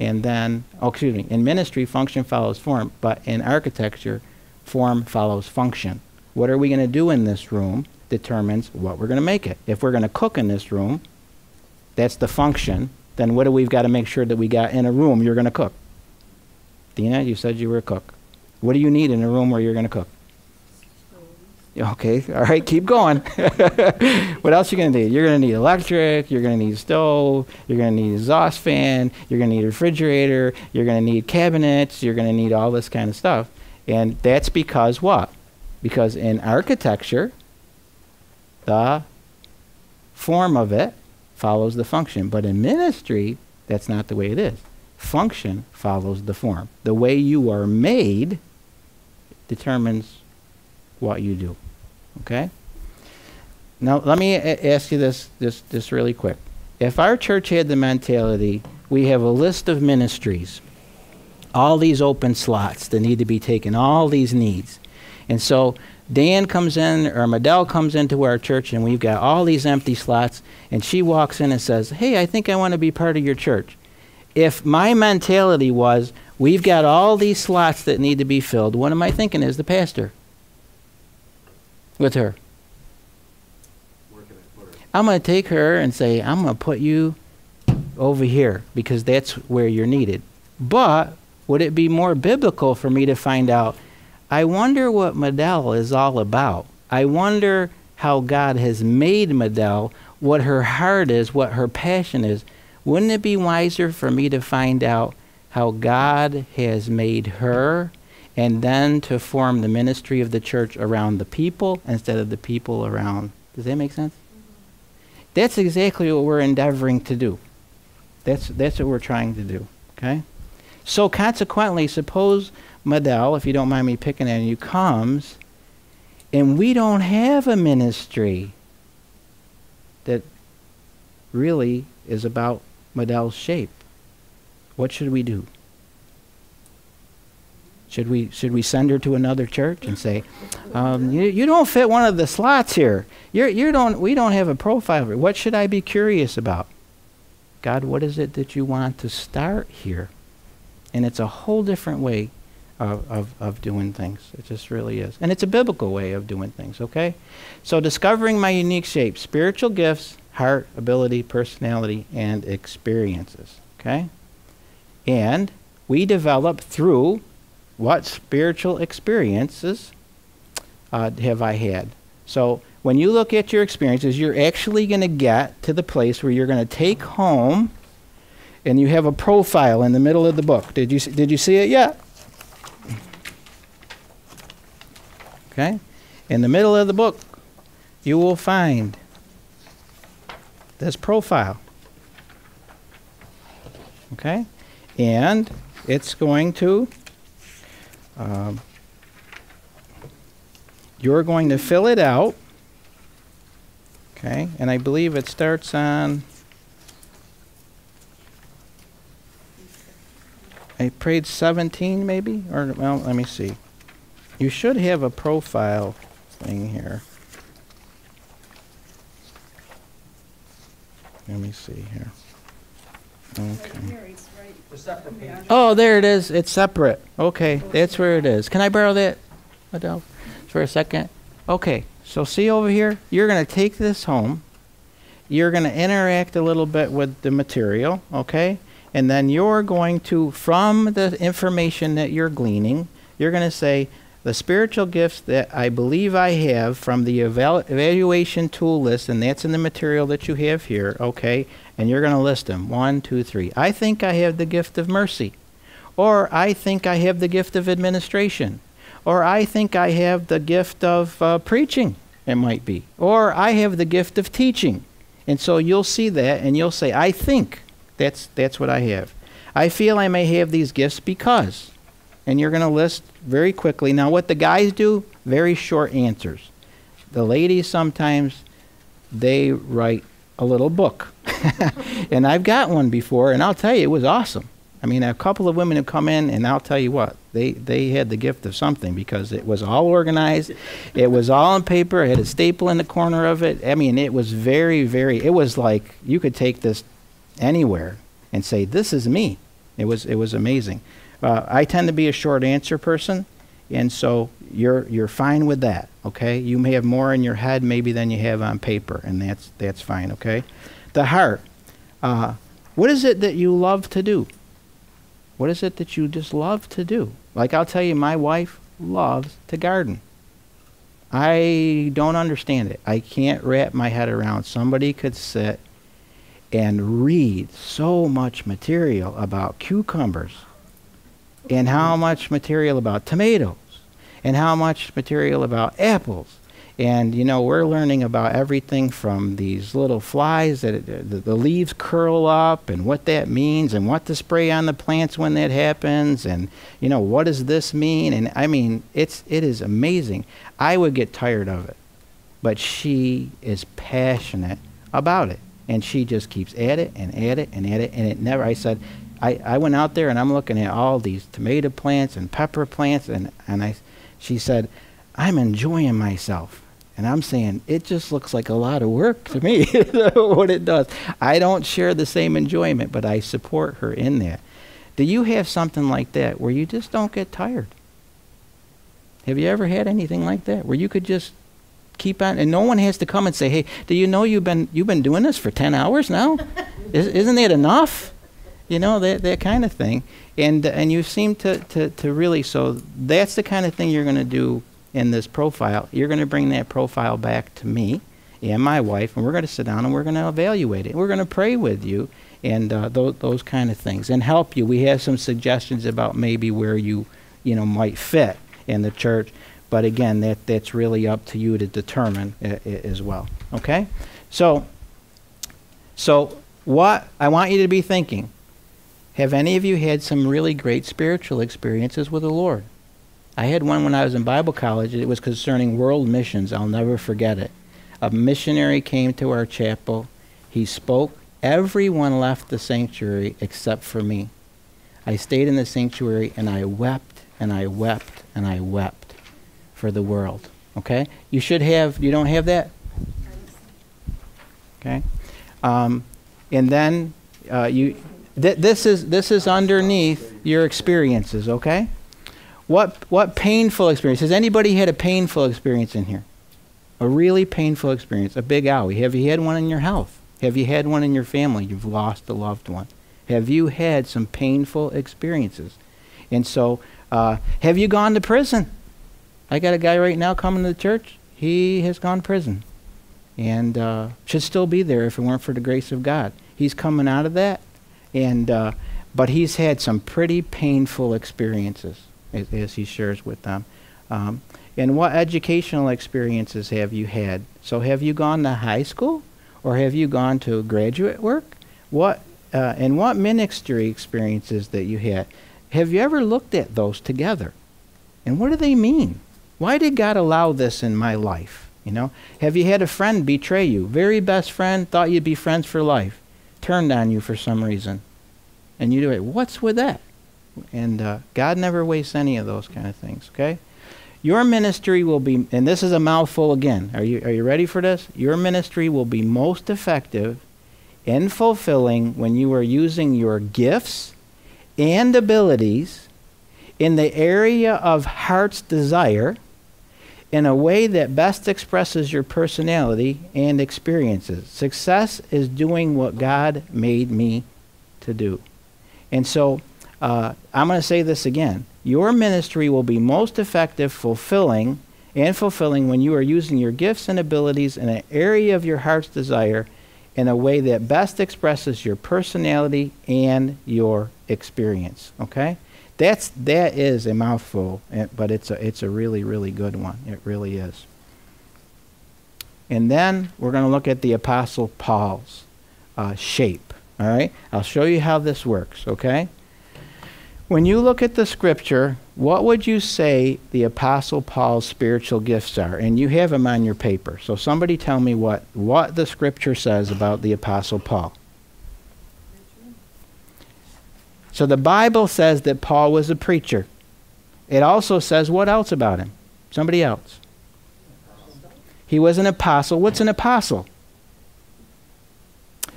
and then, oh, excuse me, in ministry, function follows form, but in architecture, form follows function. What are we going to do in this room determines what we're going to make it. If we're going to cook in this room, that's the function, then what do we've got to make sure that we got in a room you're going to cook? Dina, you said you were a cook. What do you need in a room where you're going to cook? Okay, all right, keep going. What else are you going to need? You're going to need electric, you're going to need a stove, you're going to need an exhaust fan, you're going to need a refrigerator, you're going to need cabinets, you're going to need all this kind of stuff. And that's because what? Because in architecture, the form of it follows the function. But in ministry, that's not the way it is. Function follows the form. The way you are made determines what you do. Okay? Now, let me ask you this really quick. If our church had the mentality, we have a list of ministries, all these open slots that need to be taken, all these needs. And so Dan comes in, or Medell comes into our church, and we've got all these empty slots, and she walks in and says, hey, I think I want to be part of your church. If my mentality was, we've got all these slots that need to be filled, what am I thinking as the pastor? With her. I'm going to take her and say, I'm going to put you over here because that's where you're needed. But would it be more biblical for me to find out, I wonder what Medell is all about. I wonder how God has made Medell, what her heart is, what her passion is. Wouldn't it be wiser for me to find out how God has made her, and then to form the ministry of the church around the people instead of the people around? Does that make sense? Mm-hmm. That's exactly what we're endeavoring to do. That's what we're trying to do, okay? So consequently, suppose Medell, if you don't mind me picking on you, comes, and we don't have a ministry that really is about Medell's shape. What should we do? Should we send her to another church and say, you don't fit one of the slots here. We don't have a profile. What should I be curious about? God, what is it that you want to start here? And it's a whole different way of doing things. It just really is. And it's a biblical way of doing things, okay? So discovering my unique shape, spiritual gifts, heart, ability, personality, and experiences, okay? And we develop through what spiritual experiences have I had? So when you look at your experiences, you're actually going to get to the place where you're going to take home and you have a profile in the middle of the book. Did you see it yet? Okay? In the middle of the book, you will find this profile. Okay? And it's going to, you're going to fill it out. Okay? And I believe it starts on, I prayed 17 maybe? Or, well, let me see. You should have a profile thing here. Let me see here. Okay. Oh, there it is. It's separate. Okay, that's where it is. Can I borrow that, Adele, for a second? Okay, so see over here? You're going to take this home. You're going to interact a little bit with the material, okay? And then you're going to, from the information that you're gleaning, you're going to say, the spiritual gifts that I believe I have from the evaluation tool list, and that's in the material that you have here, okay? And you're going to list them. 1, 2, 3. I think I have the gift of mercy. Or I think I have the gift of administration. Or I think I have the gift of preaching, it might be. Or I have the gift of teaching. And so you'll see that, and you'll say, I think that's what I have. I feel I may have these gifts because... And you're going to list very quickly. Now, what the guys do, very short answers. The ladies sometimes, they write a little book. And I've got one before, and I'll tell you, it was awesome. I mean, a couple of women have come in, and I'll tell you what, they had the gift of something because it was all organized. It was all on paper. It had a staple in the corner of it. I mean, it was very, very, it was like you could take this anywhere and say, this is me. It was amazing. I tend to be a short answer person, and so you're fine with that, okay? You may have more in your head maybe than you have on paper, and that's fine, okay? The heart. What is it that you love to do? What is it that you just love to do? Like I'll tell you, my wife loves to garden. I don't understand it. I can't wrap my head around. Somebody could sit and read so much material about cucumbers, and how much material about tomatoes, and how much material about apples. And, you know, we're learning about everything from these little flies that the leaves curl up, and what that means, and what to spray on the plants when that happens, and, you know, what does this mean? And, I mean, it is amazing. I would get tired of it, but she is passionate about it, and she just keeps at it, and at it, and at it, and it never, I said, I went out there and I'm looking at all these tomato plants and pepper plants, and she said, I'm enjoying myself. And I'm saying, it just looks like a lot of work to me, what it does. I don't share the same enjoyment, but I support her in that. Do you have something like that where you just don't get tired? Have you ever had anything like that where you could just keep on, and no one has to come and say, hey, do you know you've been doing this for 10 hours now? Isn't that enough? You know, that kind of thing. And you seem to really, so that's the kind of thing you're going to do in this profile. You're going to bring that profile back to me and my wife, and we're going to sit down and we're going to evaluate it. We're going to pray with you and those kind of things and help you. We have some suggestions about maybe where you know, might fit in the church. But again, that's really up to you to determine as well. Okay? So what I want you to be thinking, have any of you had some really great spiritual experiences with the Lord? I had one when I was in Bible college. It was concerning world missions. I'll never forget it. A missionary came to our chapel. He spoke. Everyone left the sanctuary except for me. I stayed in the sanctuary, and I wept, and I wept, and I wept for the world. Okay? You should have. You don't have that? Okay. And then you... This is underneath your experiences, okay? What painful experience? Has anybody had a painful experience in here? A really painful experience, a big owie. Have you had one in your health? Have you had one in your family? You've lost a loved one. Have you had some painful experiences? And so, have you gone to prison? I got a guy right now coming to the church. He has gone to prison and should still be there if it weren't for the grace of God. He's coming out of that, and but he's had some pretty painful experiences as he shares with them. And what educational experiences have you had? So have you gone to high school, or have you gone to graduate work? And what ministry experiences that you had? Have you ever looked at those together? And what do they mean? Why did God allow this in my life? You know, have you had a friend betray you? Very best friend, thought you'd be friends for life, turned on you for some reason. And you do it, what's with that? And God never wastes any of those kind of things, okay? Your ministry will be, and this is a mouthful again. Are you ready for this? Your ministry will be most effective and fulfilling when you are using your gifts and abilities in the area of heart's desire in a way that best expresses your personality and experiences. Success is doing what God made me to do. And so I'm going to say this again. Your ministry will be most effective, fulfilling when you are using your gifts and abilities in an area of your heart's desire in a way that best expresses your personality and your experience, okay? That is a mouthful, but it's a really, really good one. It really is. And then we're going to look at the Apostle Paul's shape, all right? I'll show you how this works, okay? When you look at the scripture, what would you say the Apostle Paul's spiritual gifts are? And you have them on your paper. So somebody tell me what the scripture says about the Apostle Paul. So the Bible says that Paul was a preacher. It also says what else about him? Somebody else. He was an apostle. What's an apostle?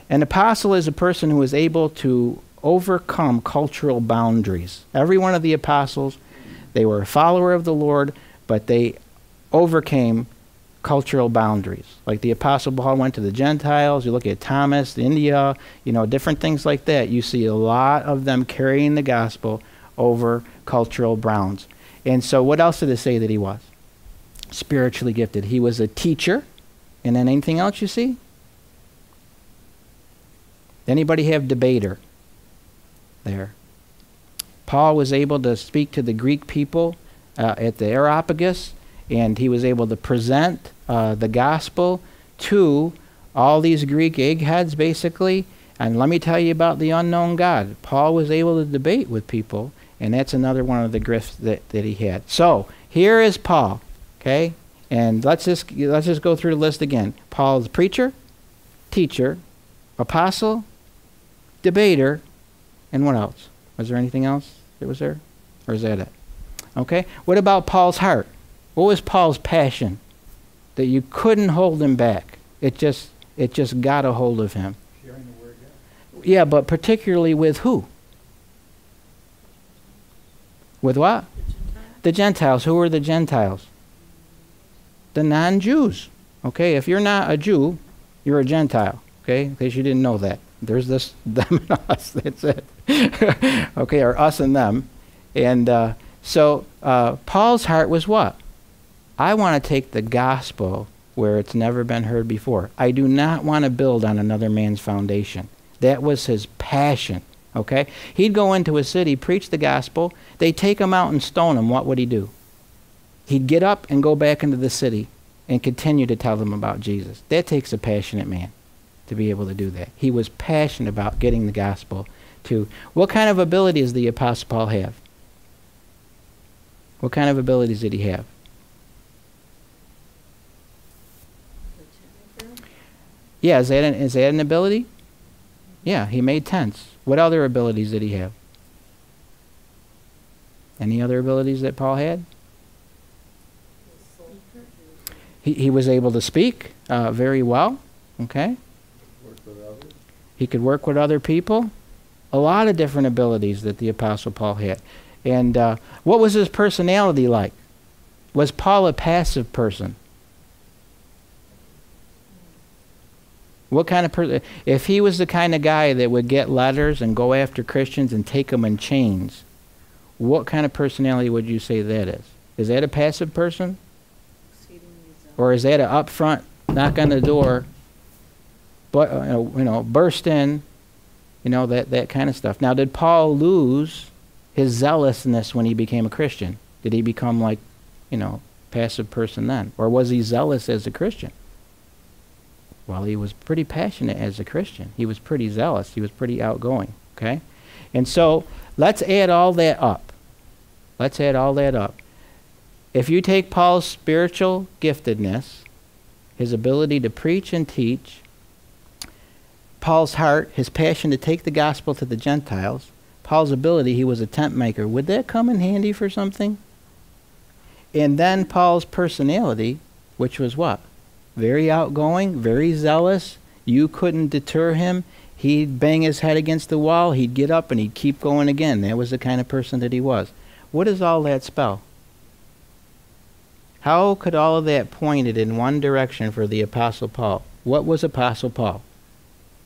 An apostle is a person who is able to overcome cultural boundaries. Every one of the apostles, they were a follower of the Lord, but they overcame cultural boundaries. Like the Apostle Paul went to the Gentiles. You look at Thomas, India, you know, different things like that. You see a lot of them carrying the gospel over cultural bounds. And so what else did it say that he was? Spiritually gifted. He was a teacher. And then anything else you see? Anybody have debater? There. Paul was able to speak to the Greek people at the Areopagus, and he was able to present the gospel to all these Greek eggheads, basically. And let me tell you about the unknown God. Paul was able to debate with people, and that's another one of the gifts that he had. So here is Paul, okay? And let's just go through the list again. Paul's preacher, teacher, apostle, debater. And what else? Was there anything else that was there? Or is that it? Okay. What about Paul's heart? What was Paul's passion? That you couldn't hold him back. It just got a hold of him. Sharing the word of God. Yeah, but particularly with who? With what? The Gentiles. Who are the Gentiles? The non-Jews. Okay, if you're not a Jew, you're a Gentile. Okay, in case you didn't know that. There's this them and us. That's it. Okay, or us and them. And so Paul's heart was what? I want to take the gospel where it's never been heard before. I do not want to build on another man's foundation. That was his passion, okay? He'd go into a city, preach the gospel. They'd take him out and stone him. What would he do? He'd get up and go back into the city and continue to tell them about Jesus. That takes a passionate man to be able to do that. He was passionate about getting the gospel to. What kind of abilities did the Apostle Paul have? What kind of abilities did he have? Yeah, is that an ability? Yeah, he made tents. What other abilities did he have? Any other abilities that Paul had? He was able to speak very well, okay? He could work with other people. a lot of different abilities that the Apostle Paul had. And what was his personality like? Was Paul a passive person? What kind of person? If he was the kind of guy that would get letters and go after Christians and take them in chains, what kind of personality would you say that is? Is that a passive person? Or is that an upfront knock on the door, but you know, burst in, you know, that kind of stuff? Now, did Paul lose his zealousness when he became a Christian? Did he become like, you know, passive person then? Or was he zealous as a Christian? Well, he was pretty passionate as a Christian. He was pretty zealous. He was pretty outgoing, okay? And so let's add all that up. Let's add all that up. If you take Paul's spiritual giftedness, his ability to preach and teach, Paul's heart, his passion to take the gospel to the Gentiles, Paul's ability, he was a tent maker. Would that come in handy for something? And then Paul's personality, which was what? Very outgoing, very zealous. You couldn't deter him. He'd bang his head against the wall. He'd get up and he'd keep going again. That was the kind of person that he was. What does all that spell? How could all of that pointed in one direction for the Apostle Paul? What was Apostle Paul?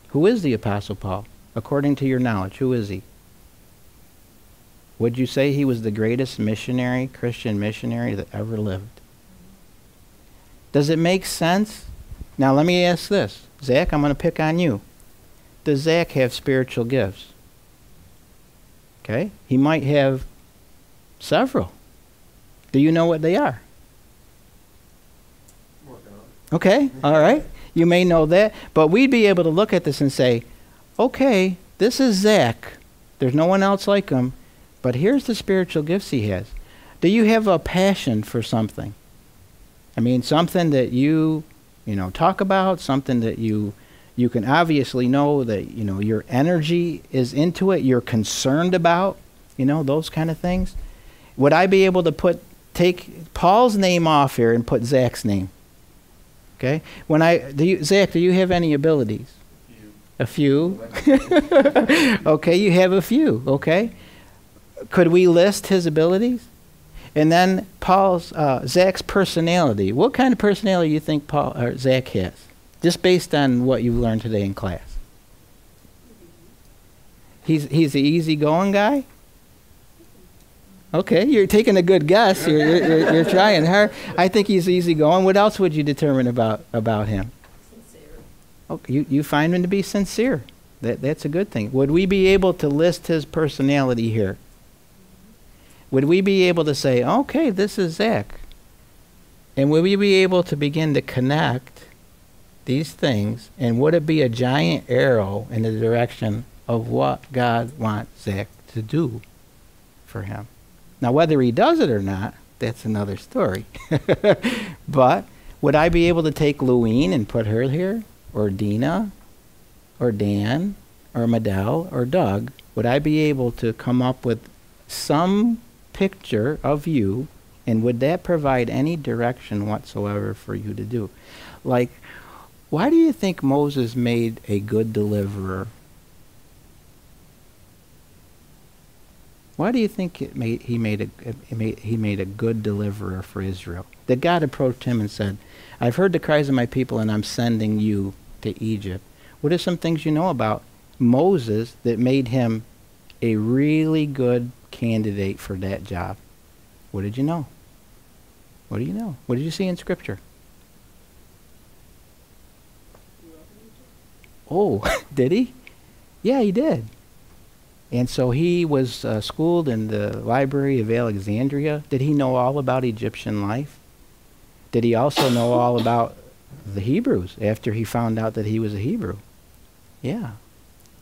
Who is the Apostle Paul? According to your knowledge, who is he? Would you say he was the greatest missionary, Christian missionary that ever lived? Does it make sense? Now let me ask this. Zach, I'm going to pick on you. Does Zach have spiritual gifts? Okay? He might have several. Do you know what they are? Okay, all right. You may know that, but we'd be able to look at this and say, okay, this is Zach. There's no one else like him, but here's the spiritual gifts he has. Do you have a passion for something? I mean, something that you know, talk about, something that you can obviously know that, you know, your energy is into it, you're concerned about, you know, those kind of things. Would I be able to take Paul's name off here and put Zach's name? Okay. Zach, do you have any abilities? A few. Okay, you have a few. Okay. Could we list his abilities? And then Zach's personality. What kind of personality do you think Zach has? Just based on what you've learned today in class. He's the easygoing guy. Okay, you're taking a good guess. You're trying hard. I think he's easygoing. What else would you determine about him? Sincere. Okay, you find him to be sincere. That's a good thing. Would we be able to list his personality here? Would we be able to say, okay, this is Zach? And would we be able to begin to connect these things? And would it be a giant arrow in the direction of what God wants Zach to do for him? Now, whether he does it or not, that's another story. But would I be able to take Louine and put her here? Or Dina? Or Dan? Or Medell? Or Doug? Would I be able to come up with some picture of you? And would that provide any direction whatsoever for you to do? Like, why do you think Moses made a good deliverer? Why do you think he made a good deliverer for Israel? That God approached him and said, I've heard the cries of my people and I'm sending you to Egypt. What are some things you know about Moses that made him a really good candidate for that job? What did you know? What do you know? What did you see in Scripture? Oh, did he? Yeah, he did. And so he was schooled in the Library of Alexandria. Did he know all about Egyptian life? Did he also know all about the Hebrews after he found out that he was a Hebrew? Yeah.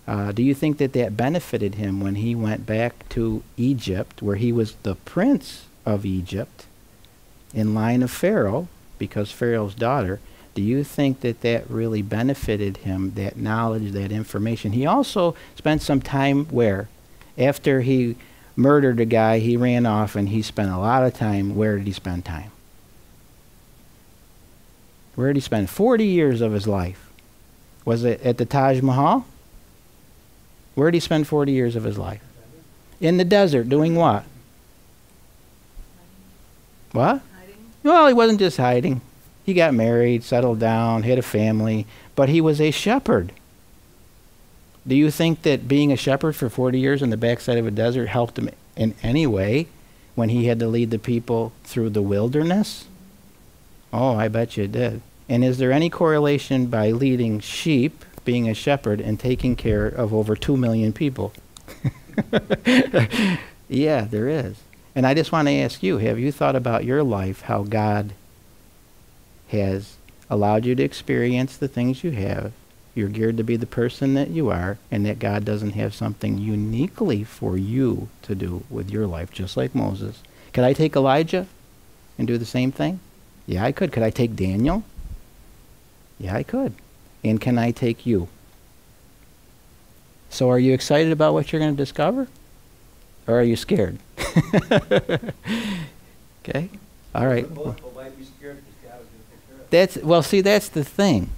Do you think that benefited him when he went back to Egypt, where he was the prince of Egypt, in line of Pharaoh, because Pharaoh's daughter? Do you think that really benefited him, that knowledge, that information? He also spent some time where? After he murdered a guy, he ran off and he spent a lot of time. Where did he spend time? Where did he spend 40 years of his life? Was it at the Taj Mahal? Where did he spend 40 years of his life? In the desert, doing what? What? Hiding. Well, he wasn't just hiding. He got married, settled down, had a family, but he was a shepherd. Do you think that being a shepherd for 40 years on the backside of a desert helped him in any way when he had to lead the people through the wilderness? Oh, I bet you it did. And is there any correlation by leading sheep, being a shepherd, and taking care of over 2 million people? Yeah, there is. And I just want to ask you, have you thought about your life, how God has allowed you to experience the things you have? You're geared to be the person that you are, and that God doesn't have something uniquely for you to do with your life, just like Moses. Could I take Elijah and do the same thing? Yeah, I could. Could I take Daniel? Yeah, I could. And can I take you? So are you excited about what you're going to discover? Or are you scared? Okay? All right. Well, see, that's the thing.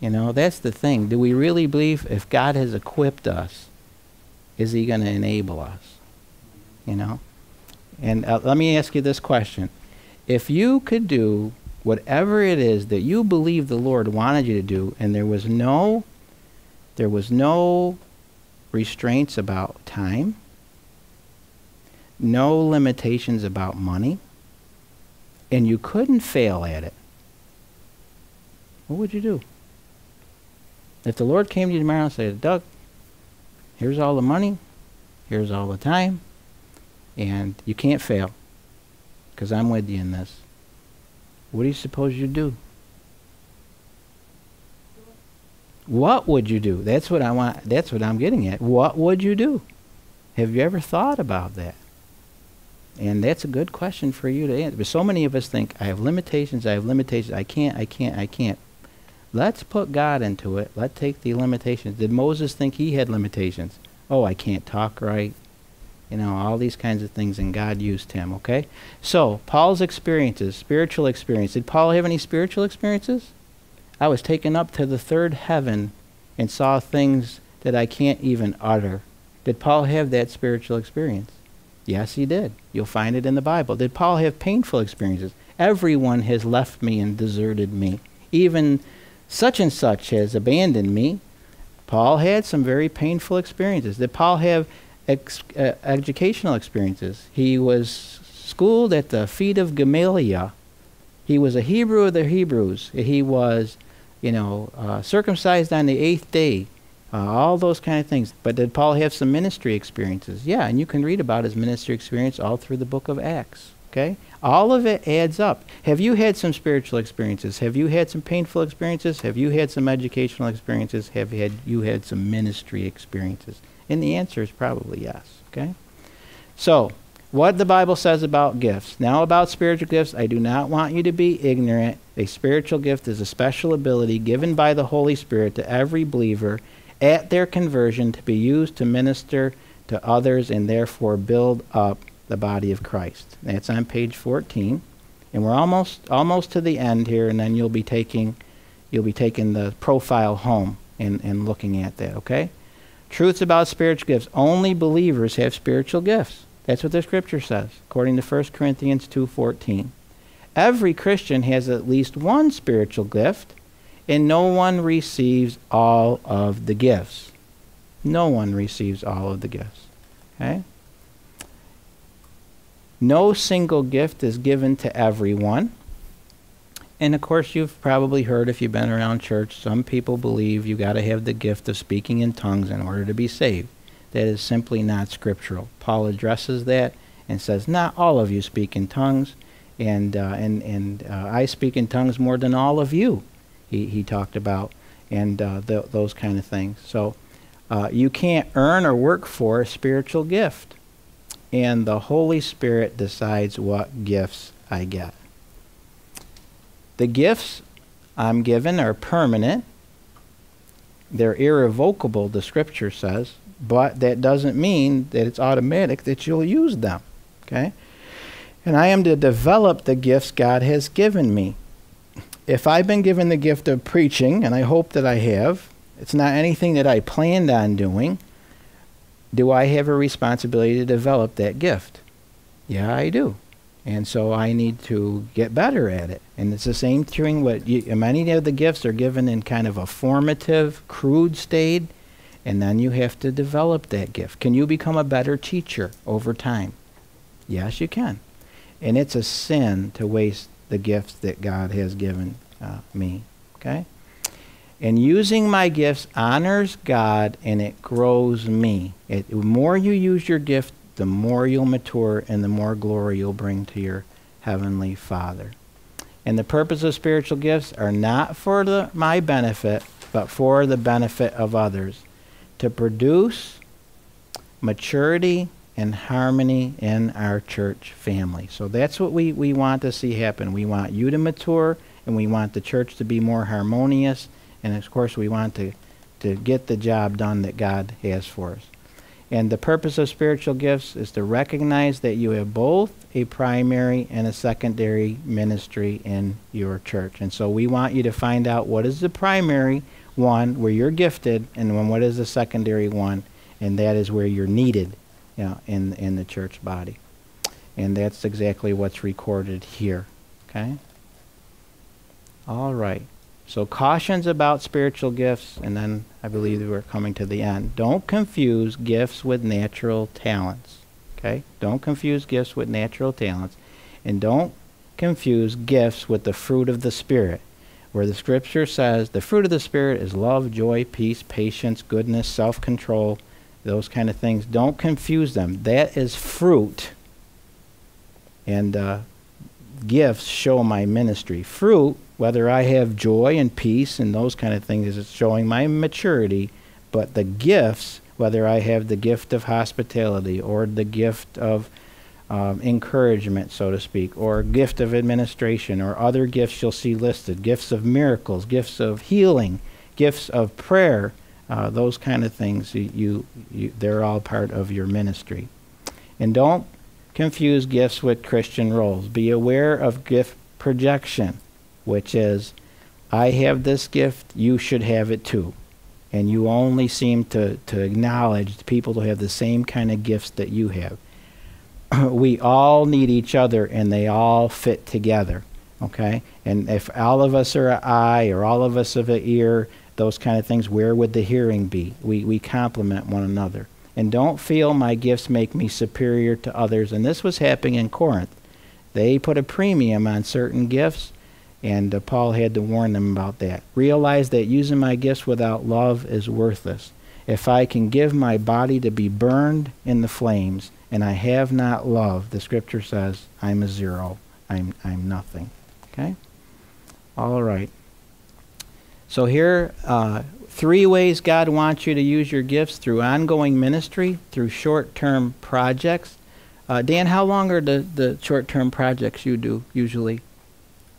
You know, that's the thing. Do we really believe if God has equipped us, is he going to enable us? You know? And let me ask you this question. If you could do whatever it is that you believe the Lord wanted you to do, and there was no restraints about time, no limitations about money, and you couldn't fail at it, what would you do? If the Lord came to you tomorrow and said, Doug, here's all the money, here's all the time, and you can't fail because I'm with you in this, what do you suppose you'd do? What would you do? That's what I want. That's what I'm getting at. What would you do? Have you ever thought about that? And that's a good question for you to answer. But so many of us think, I have limitations, I have limitations. I can't, I can't, I can't. Let's put God into it. Let's take the limitations. Did Moses think he had limitations? Oh, I can't talk right. You know, all these kinds of things, and God used him, okay? So, Paul's experiences, spiritual experience. Did Paul have any spiritual experiences? I was taken up to the third heaven and saw things that I can't even utter. Did Paul have that spiritual experience? Yes, he did. You'll find it in the Bible. Did Paul have painful experiences? Everyone has left me and deserted me. Even such and such has abandoned me. Paul had some very painful experiences. Did Paul have educational experiences? He was schooled at the feet of Gamaliel. He was a Hebrew of the Hebrews. He was, you know, circumcised on the 8th day. All those kind of things. But did Paul have some ministry experiences? Yeah, and you can read about his ministry experience all through the book of Acts. Okay? All of it adds up. Have you had some spiritual experiences? Have you had some painful experiences? Have you had some educational experiences? Have you had some ministry experiences? And the answer is probably yes, okay? So, what the Bible says about gifts. Now about spiritual gifts, I do not want you to be ignorant. A spiritual gift is a special ability given by the Holy Spirit to every believer at their conversion to be used to minister to others and therefore build up the body of Christ. That's on page 14. And we're almost to the end here, and then you'll be taking the profile home and looking at that, okay? Truths about spiritual gifts. Only believers have spiritual gifts. That's what the scripture says, according to 1 Corinthians 2:14. Every Christian has at least one spiritual gift, and no one receives all of the gifts. No one receives all of the gifts. Okay? No single gift is given to everyone. And of course, you've probably heard, if you've been around church, some people believe you got to have the gift of speaking in tongues in order to be saved. That is simply not scriptural. Paul addresses that and says, not all of you speak in tongues, and I speak in tongues more than all of you, he talked about, and those kind of things. So you can't earn or work for a spiritual gift, and the Holy Spirit decides what gifts I get. The gifts I'm given are permanent. They're irrevocable, the scripture says, but that doesn't mean that it's automatic that you'll use them, okay? And I am to develop the gifts God has given me. If I've been given the gift of preaching, and I hope that I have, it's not anything that I planned on doing, do I have a responsibility to develop that gift? Yeah, I do. And so I need to get better at it. And it's the same thing with many of the gifts are given in kind of a formative, crude state, and then you have to develop that gift. Can you become a better teacher over time? Yes, you can. And it's a sin to waste the gifts that God has given me. Okay? And using my gifts honors God and it grows me. The more you use your gift, the more you'll mature and the more glory you'll bring to your Heavenly Father. And the purpose of spiritual gifts are not for my benefit, but for the benefit of others, to produce maturity and harmony in our church family. So that's what we want to see happen. We want you to mature, and we want the church to be more harmonious, and of course we want to get the job done that God has for us. And the purpose of spiritual gifts is to recognize that you have both a primary and a secondary ministry in your church. And so we want you to find out what is the primary one where you're gifted, and then what is the secondary one, and that is where you're needed, you know, in the church body. And that's exactly what's recorded here. Okay? All right. So cautions about spiritual gifts, and then I believe we're coming to the end. Don't confuse gifts with natural talents. Okay? Don't confuse gifts with natural talents. And don't confuse gifts with the fruit of the Spirit, where the Scripture says the fruit of the Spirit is love, joy, peace, patience, goodness, self-control, those kind of things. Don't confuse them. That is fruit. And gifts show my ministry. Fruit, whether I have joy and peace and those kind of things, is showing my maturity. But the gifts, whether I have the gift of hospitality or the gift of encouragement, so to speak, or gift of administration, or other gifts you'll see listed, gifts of miracles, gifts of healing, gifts of prayer, those kind of things, they're all part of your ministry. And don't confuse gifts with Christian roles. Be aware of gift projection, which is, I have this gift, you should have it too. And you only seem to acknowledge people who have the same kind of gifts that you have. We all need each other and they all fit together, okay? And if all of us are an eye or all of us are an ear, those kind of things, where would the hearing be? We complement one another. And don't feel my gifts make me superior to others. And this was happening in Corinth. They put a premium on certain gifts, and Paul had to warn them about that. Realize that using my gifts without love is worthless. If I can give my body to be burned in the flames, and I have not love, the Scripture says, I'm a zero. I'm nothing. Okay? All right. So here, three ways God wants you to use your gifts: through ongoing ministry, through short-term projects. Dan, how long are the short-term projects you do usually?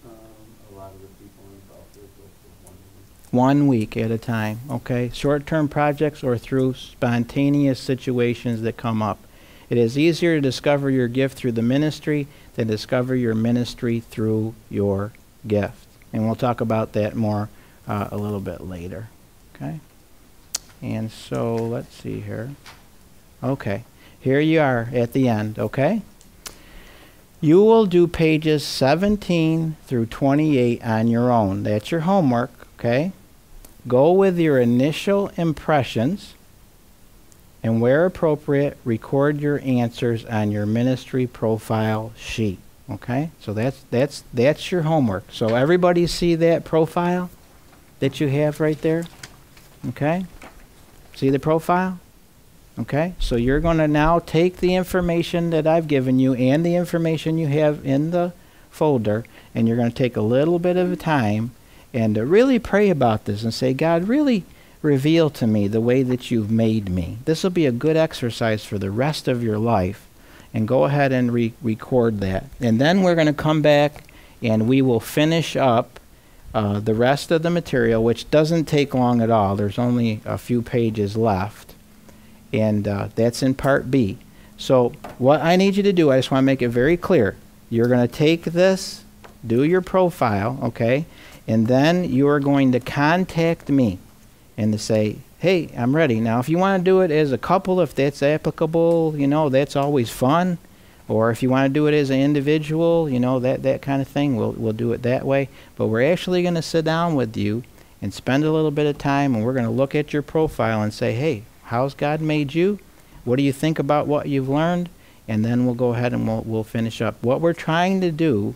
A lot of the people involved are for 1 week. 1 week at a time, okay. Short-term projects or through spontaneous situations that come up. It is easier to discover your gift through the ministry than discover your ministry through your gift. And we'll talk about that more a little bit later. Okay, and so let's see here. Okay, here you are at the end, okay? You will do pages 17 through 28 on your own. That's your homework, okay? Go with your initial impressions, and where appropriate, record your answers on your ministry profile sheet, okay? So that's your homework. So everybody see that profile that you have right there? Okay, see the profile? Okay, so you're going to now take the information that I've given you and the information you have in the folder, and you're going to take a little bit of time and really pray about this and say, God, really reveal to me the way that you've made me. This will be a good exercise for the rest of your life, and go ahead and record that. And then we're going to come back and we will finish up the rest of the material, which doesn't take long at all. There's only a few pages left, and that's in Part B. So what I need you to do, I just want to make it very clear. You're going to take this, do your profile, okay, and then you are going to contact me and to say, hey, I'm ready. Now, if you want to do it as a couple, if that's applicable, you know, that's always fun. Or if you want to do it as an individual, you know, that kind of thing, we'll do it that way. But we're actually going to sit down with you and spend a little bit of time, and we're going to look at your profile and say, hey, how's God made you? What do you think about what you've learned? And then we'll go ahead and we'll finish up. What we're trying to do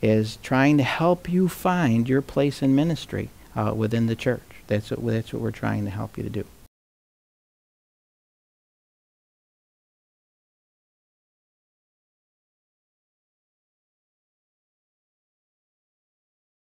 is trying to help you find your place in ministry within the church. That's what we're trying to help you to do.